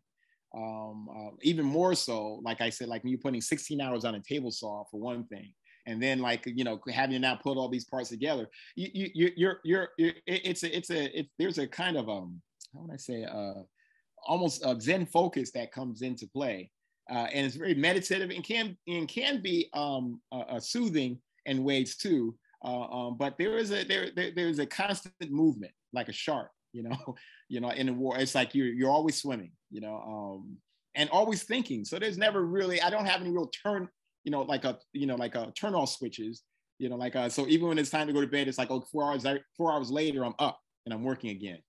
Um, uh, even more so, like I said, like when you're putting sixteen hours on a table saw for one thing, and then like, you know, having to now put all these parts together, you, you, you, you're, you're, you're, it's a, it's a, it's, there's a kind of, um, how would I say, uh, almost a Zen focus that comes into play. Uh, and it's very meditative and can, and can be um, uh, soothing in ways too. Uh, um, but there is a, there, there, there's a constant movement, like a shark, you know, you know, in the water. It's like you're, you're always swimming, you know, um, and always thinking. So there's never really, I don't have any real turn, you know, like a, you know, like a turn off switches, you know, like, a, so even when it's time to go to bed, it's like, oh, four hours, four hours later, I'm up and I'm working again.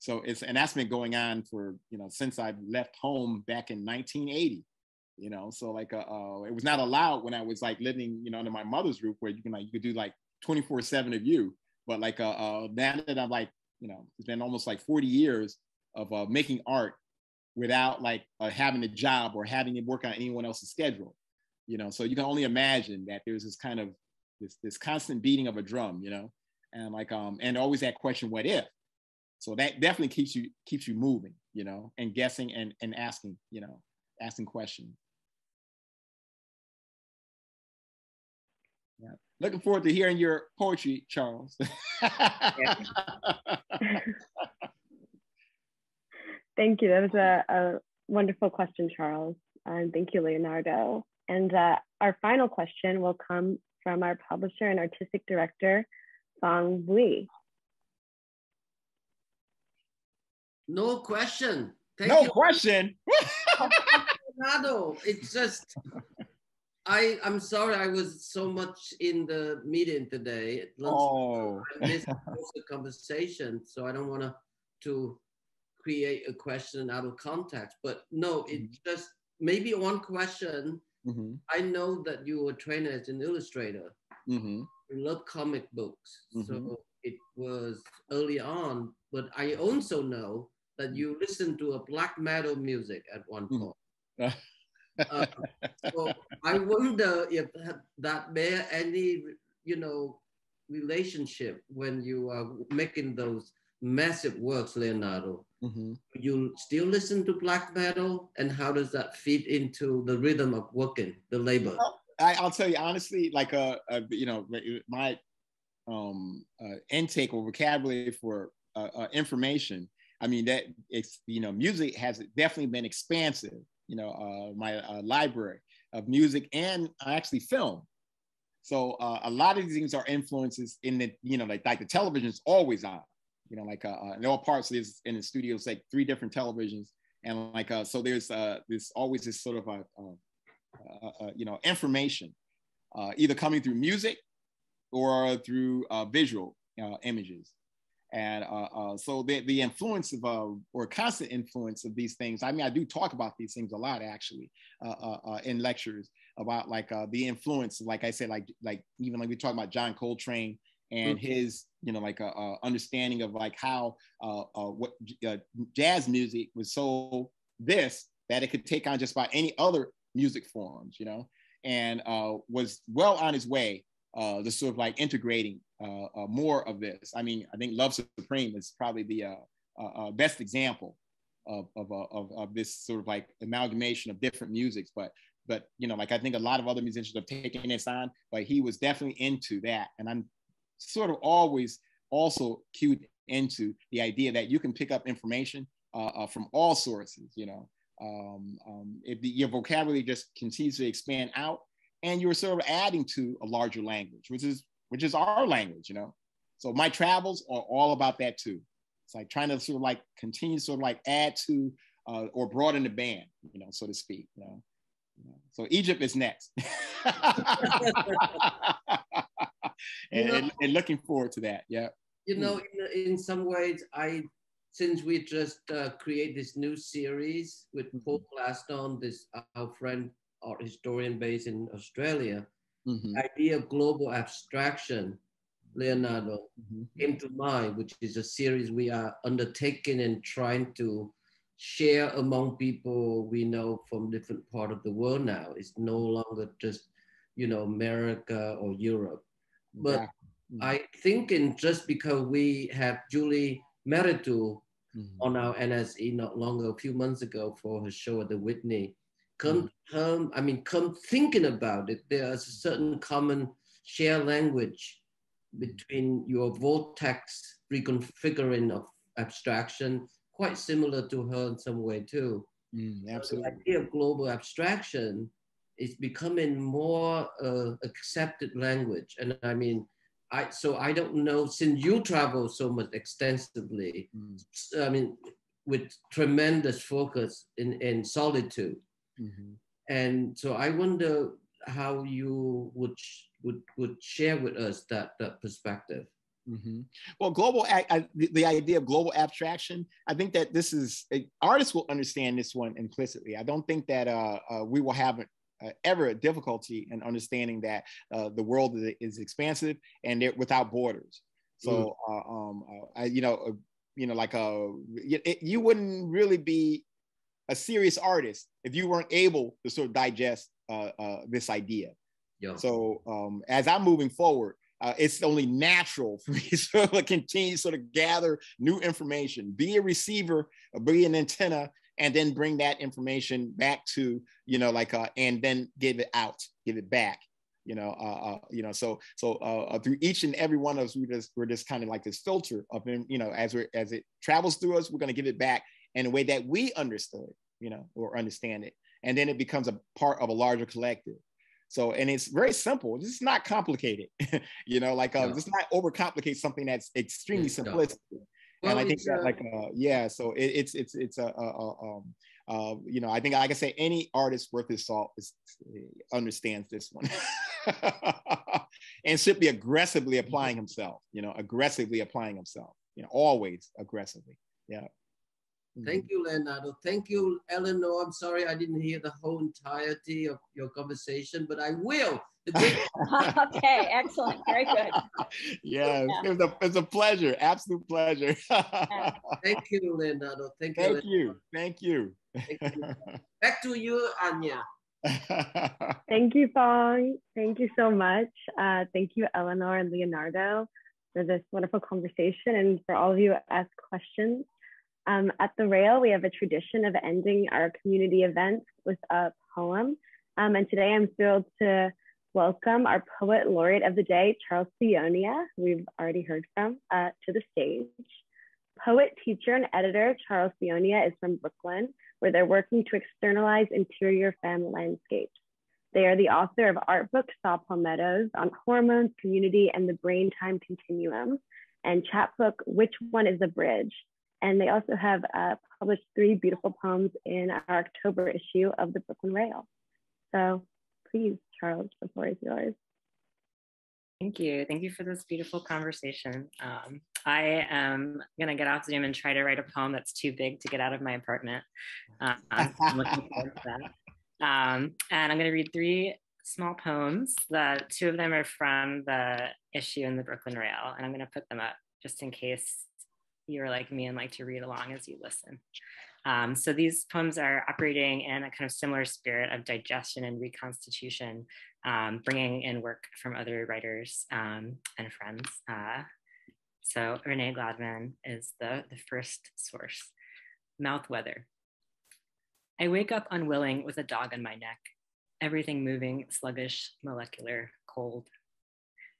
So it's, and that's been going on for, you know, since I left home back in nineteen eighty, you know, so like, uh, uh, it was not allowed when I was like living, you know, under my mother's roof where you can like, you could do like twenty-four seven of you, but like, uh, uh, now that I'm like, you know, it's been almost like forty years of uh, making art without like uh, having a job or having it work on anyone else's schedule, you know, so you can only imagine that there's this kind of, this, this constant beating of a drum, you know, and like, um, and always that question, what if? So that definitely keeps you keeps you moving, you know, and guessing and, and asking, you know, asking questions. Yeah. Looking forward to hearing your poetry, Charles. Yeah. Thank you. That was a, a wonderful question, Charles. And um, thank you, Leonardo. And uh, our final question will come from our publisher and artistic director, Song Bui. No question. Thank no you. question. Leonardo, it's just, I, I'm sorry I was so much in the meeting today. At lunch, oh. I missed the conversation, so I don't want to create a question out of context, but no, mm-hmm. It's just maybe one question. Mm-hmm. I know that you were trained as an illustrator. Mm-hmm. You love comic books, mm-hmm. so it was early on, but I also know that you listened to a black metal music at one point. Mm-hmm. Uh, so I wonder if that bear any, you know, relationship when you are making those massive works, Leonardo. Mm-hmm. You still listen to black metal, and how does that fit into the rhythm of working, the labor? Well, I, I'll tell you honestly, like a, a you know, my um, uh, intake or vocabulary for uh, uh, information. I mean that it's you know, music has definitely been expansive. You know, uh, my uh, library of music and actually film. So uh, a lot of these things are influences in the, you know, like, like the television is always on, you know, like uh, in all parts of this, in the studios, like three different televisions. And like, uh, so there's, uh, there's always this sort of, a, uh, uh, you know, information, uh, either coming through music or through uh, visual uh, images. And uh, uh, so the, the influence of, uh, or constant influence of these things, I mean, I do talk about these things a lot, actually, uh, uh, uh, in lectures about like uh, the influence, like I said, like, like even like we talk about John Coltrane and mm-hmm. his, you know, like uh, uh, understanding of like how uh, uh, what uh, jazz music was so this, that it could take on just about any other music forms, you know, and uh, was well on his way uh, to sort of like integrating Uh, uh, more of this. I mean, I think Love Supreme is probably the uh, uh, uh, best example of of, uh, of of this sort of like amalgamation of different musics. But but you know, like I think a lot of other musicians have taken this on, but he was definitely into that. And I'm sort of always also cued into the idea that you can pick up information uh, uh, from all sources. You know, um, um, if the, your vocabulary just continues to expand out, and you're sort of adding to a larger language, which is which is our language, you know? So my travels are all about that too. It's like trying to sort of like continue sort of like add to uh, or broaden the band, you know, so to speak, you know? You know? So Egypt is next. and, know, and, and looking forward to that, yeah. You know, in, in some ways, I, since we just uh, create this new series with Paul Glaston, this our friend, art historian based in Australia, mm-hmm. idea of global abstraction, Leonardo, mm-hmm. came to mind, which is a series we are undertaking and trying to share among people we know from different parts of the world now. It's no longer just, you know, America or Europe. But yeah. mm-hmm. I think in just because we have Julie Meritou mm-hmm. on our N S E not longer, a few months ago for her show at the Whitney, Come, come, I mean, come thinking about it, there's a certain common shared language between your vortex reconfiguring of abstraction, quite similar to her in some way too. Mm, absolutely. So the idea of global abstraction is becoming more uh, accepted language. And I mean, I so I don't know, since you travel so much extensively, mm. I mean, with tremendous focus in, in solitude, Mm-hmm. and so I wonder how you would would would share with us that that perspective. Mm-hmm. Well, global I, I, the idea of global abstraction. I think that this is artists will understand this one implicitly. I don't think that uh, uh, we will have uh, ever a difficulty in understanding that uh, the world is, is expansive and they're without borders. So mm-hmm. uh, um, uh, I, you know, uh, you know, like a it, you wouldn't really be a serious artist if you weren't able to sort of digest uh, uh, this idea. Yeah. So um, as I'm moving forward, uh, it's only natural for me to sort of continue to sort of gather new information, be a receiver, be an antenna, and then bring that information back to, you know, like, uh, and then give it out, give it back, you know, uh, uh, you know, so so uh, through each and every one of us, we just, we're just kind of like this filter of, you know, as we're, as it travels through us, we're gonna give it back in a way that we understood, you know, or understand it. And then it becomes a part of a larger collective. So, and it's very simple. It's not complicated, you know, like uh, no. It's not overcomplicate something that's extremely it's simplistic. Well, and I think that uh, like, uh, yeah, so it, it's, it's, it's a, a, a um, uh, you know, I think, like I say, any artist worth his salt is, understands this one. And should be aggressively applying himself, you know, aggressively applying himself, you know, always aggressively, yeah. Mm-hmm. Thank you, Leonardo. Thank you, Eleanor. I'm sorry I didn't hear the whole entirety of your conversation, but I will. Okay, excellent. Very good. Yes, yeah. It's, a, it's a pleasure. Absolute pleasure. Thank you, Leonardo. Thank you. Thank Leonardo. you. Thank you. Thank you. Back to you, Anya. Thank you, Fong. Thank you so much. Uh, thank you, Eleanor and Leonardo, for this wonderful conversation and for all of you who asked questions. Um, at The Rail, we have a tradition of ending our community events with a poem. Um, and today I'm thrilled to welcome our poet laureate of the day, Charles Theonia, who we've already heard from, uh, to the stage. Poet, teacher, and editor Charles Theonia is from Brooklyn, where they're working to externalize interior femme landscapes. They are the author of art books, Saw Palmettos, on hormones, community, and the brain-time continuum, and chapbook, Which One is the Bridge? And they also have uh, published three beautiful poems in our October issue of the Brooklyn Rail. So please, Charles, the floor is yours. Thank you. Thank you for this beautiful conversation. Um, I am going to get off Zoom and try to write a poem that's too big to get out of my apartment. Um, I'm looking forward to that. Um, and I'm going to read three small poems. The two of them are from the issue in the Brooklyn Rail, and I'm going to put them up just in case you're like me and like to read along as you listen. Um, so these poems are operating in a kind of similar spirit of digestion and reconstitution, um, bringing in work from other writers um, and friends. Uh, so Renee Gladman is the, the first source. Mouth weather. I wake up unwilling with a dog on my neck, everything moving, sluggish, molecular, cold.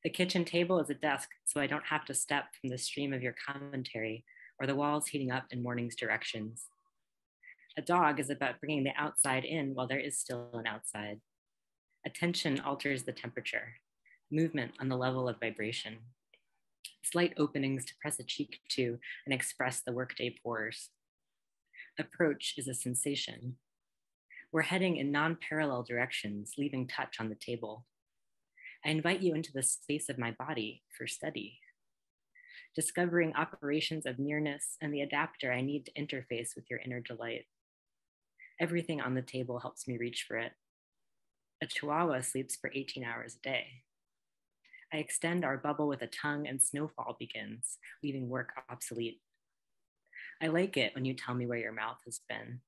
The kitchen table is a desk, so I don't have to step from the stream of your commentary or the walls heating up in morning's directions. A dog is about bringing the outside in while there is still an outside. Attention alters the temperature, movement on the level of vibration, slight openings to press a cheek to and express the workday pores. Approach is a sensation. We're heading in non-parallel directions, leaving touch on the table. I invite you into the space of my body for study. Discovering operations of nearness and the adapter I need to interface with your inner delight. Everything on the table helps me reach for it. A chihuahua sleeps for eighteen hours a day. I extend our bubble with a tongue and snowfall begins, leaving work obsolete. I like it when you tell me where your mouth has been.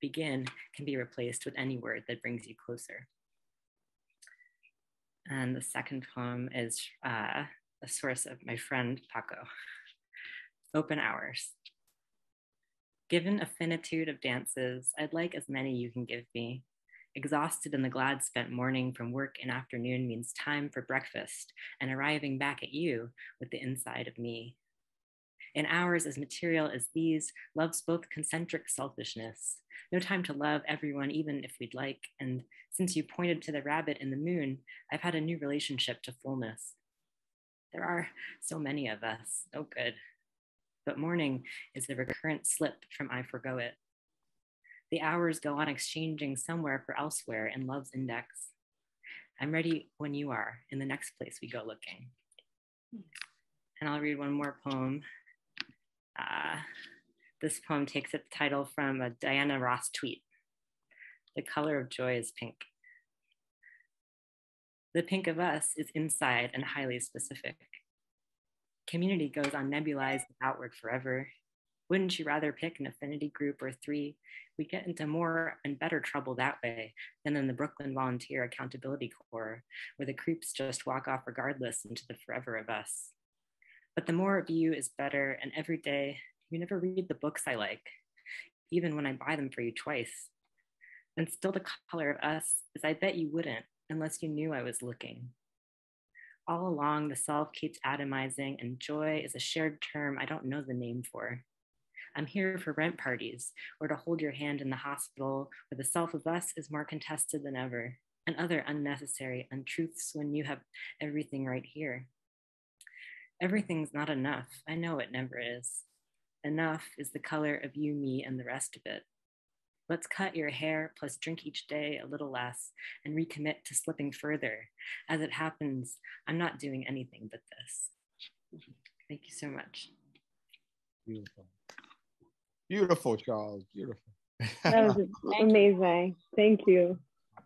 Begin can be replaced with any word that brings you closer. And the second poem is uh, a source of my friend Paco. Open hours. Given a finitude of dances, I'd like as many you can give me. Exhausted in the glad spent morning from work and afternoon means time for breakfast and arriving back at you with the inside of me. In hours as material as these, love's both concentric selfishness. No time to love everyone, even if we'd like. And since you pointed to the rabbit and the moon, I've had a new relationship to fullness. There are so many of us, so good. But morning is the recurrent slip from I forgo it. The hours go on exchanging somewhere for elsewhere in love's index. I'm ready when you are, in the next place we go looking. And I'll read one more poem. Uh, this poem takes its title from a Diana Ross tweet. The color of joy is pink. The pink of us is inside and highly specific. Community goes on nebulized outward forever. Wouldn't you rather pick an affinity group or three? We get into more and better trouble that way than in the Brooklyn Volunteer Accountability Corps, where the creeps just walk off regardless into the forever of us. But the more of you is better, and every day you never read the books I like, even when I buy them for you twice. And still the color of us is I bet you wouldn't unless you knew I was looking. All along the self keeps atomizing, and joy is a shared term I don't know the name for. I'm here for rent parties or to hold your hand in the hospital where the self of us is more contested than ever, and other unnecessary untruths when you have everything right here. Everything's not enough. I know it never is. Enough is the color of you, me, and the rest of it. Let's cut your hair, plus drink each day a little less, and recommit to slipping further. As it happens, I'm not doing anything but this. Thank you so much. Beautiful. Beautiful, Charles. Beautiful. That was amazing. Thank you.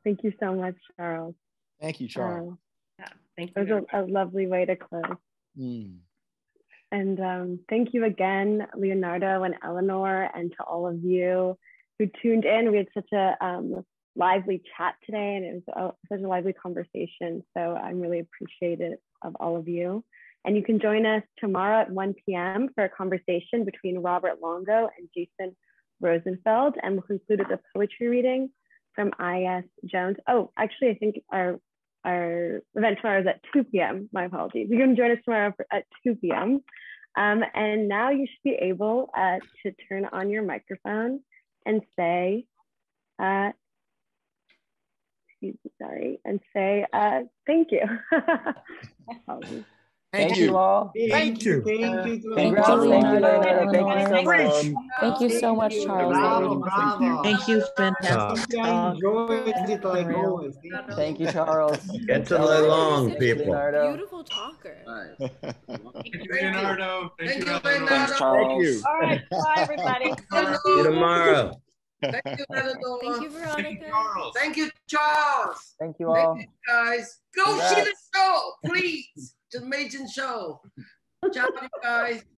Thank you so much, Charles. Thank you, Charles. Um, yeah, thank you. It was a, a lovely way to close. Mm. And um, thank you again, Leonardo and Eleanor, and to all of you who tuned in. We had such a um, lively chat today, and it was a, such a lively conversation. So I'm really appreciative of all of you. And you can join us tomorrow at one p m for a conversation between Robert Longo and Jason Rosenfeld, and we'll conclude with a poetry reading from I S Jones. Oh, actually, I think our our event tomorrow is at two p m My apologies. You can join us tomorrow for, at two p m Um, and now you should be able uh, to turn on your microphone and say, uh, excuse me, sorry, and say uh, thank you. Apologies. Thank, thank you. you all. Thank you. Thank you. Thank you so much. Thank you so much, Charles. Bravo, bravo. Thank you, fantastic. Uh, it like always. Thank you, Charles. Get to Lelong, people. Leonardo. Beautiful talker. Right. Thank you, Leonardo. Thank, thank you, Leonardo. Thanks, Charles. Thank you. All right. Bye, everybody. See you tomorrow. Thank you, Leonardo. Thank you, Veronica. Thank you, Charles. Thank you all. Thank you, guys. Go see the show, please. The amazing show. Ciao, you guys.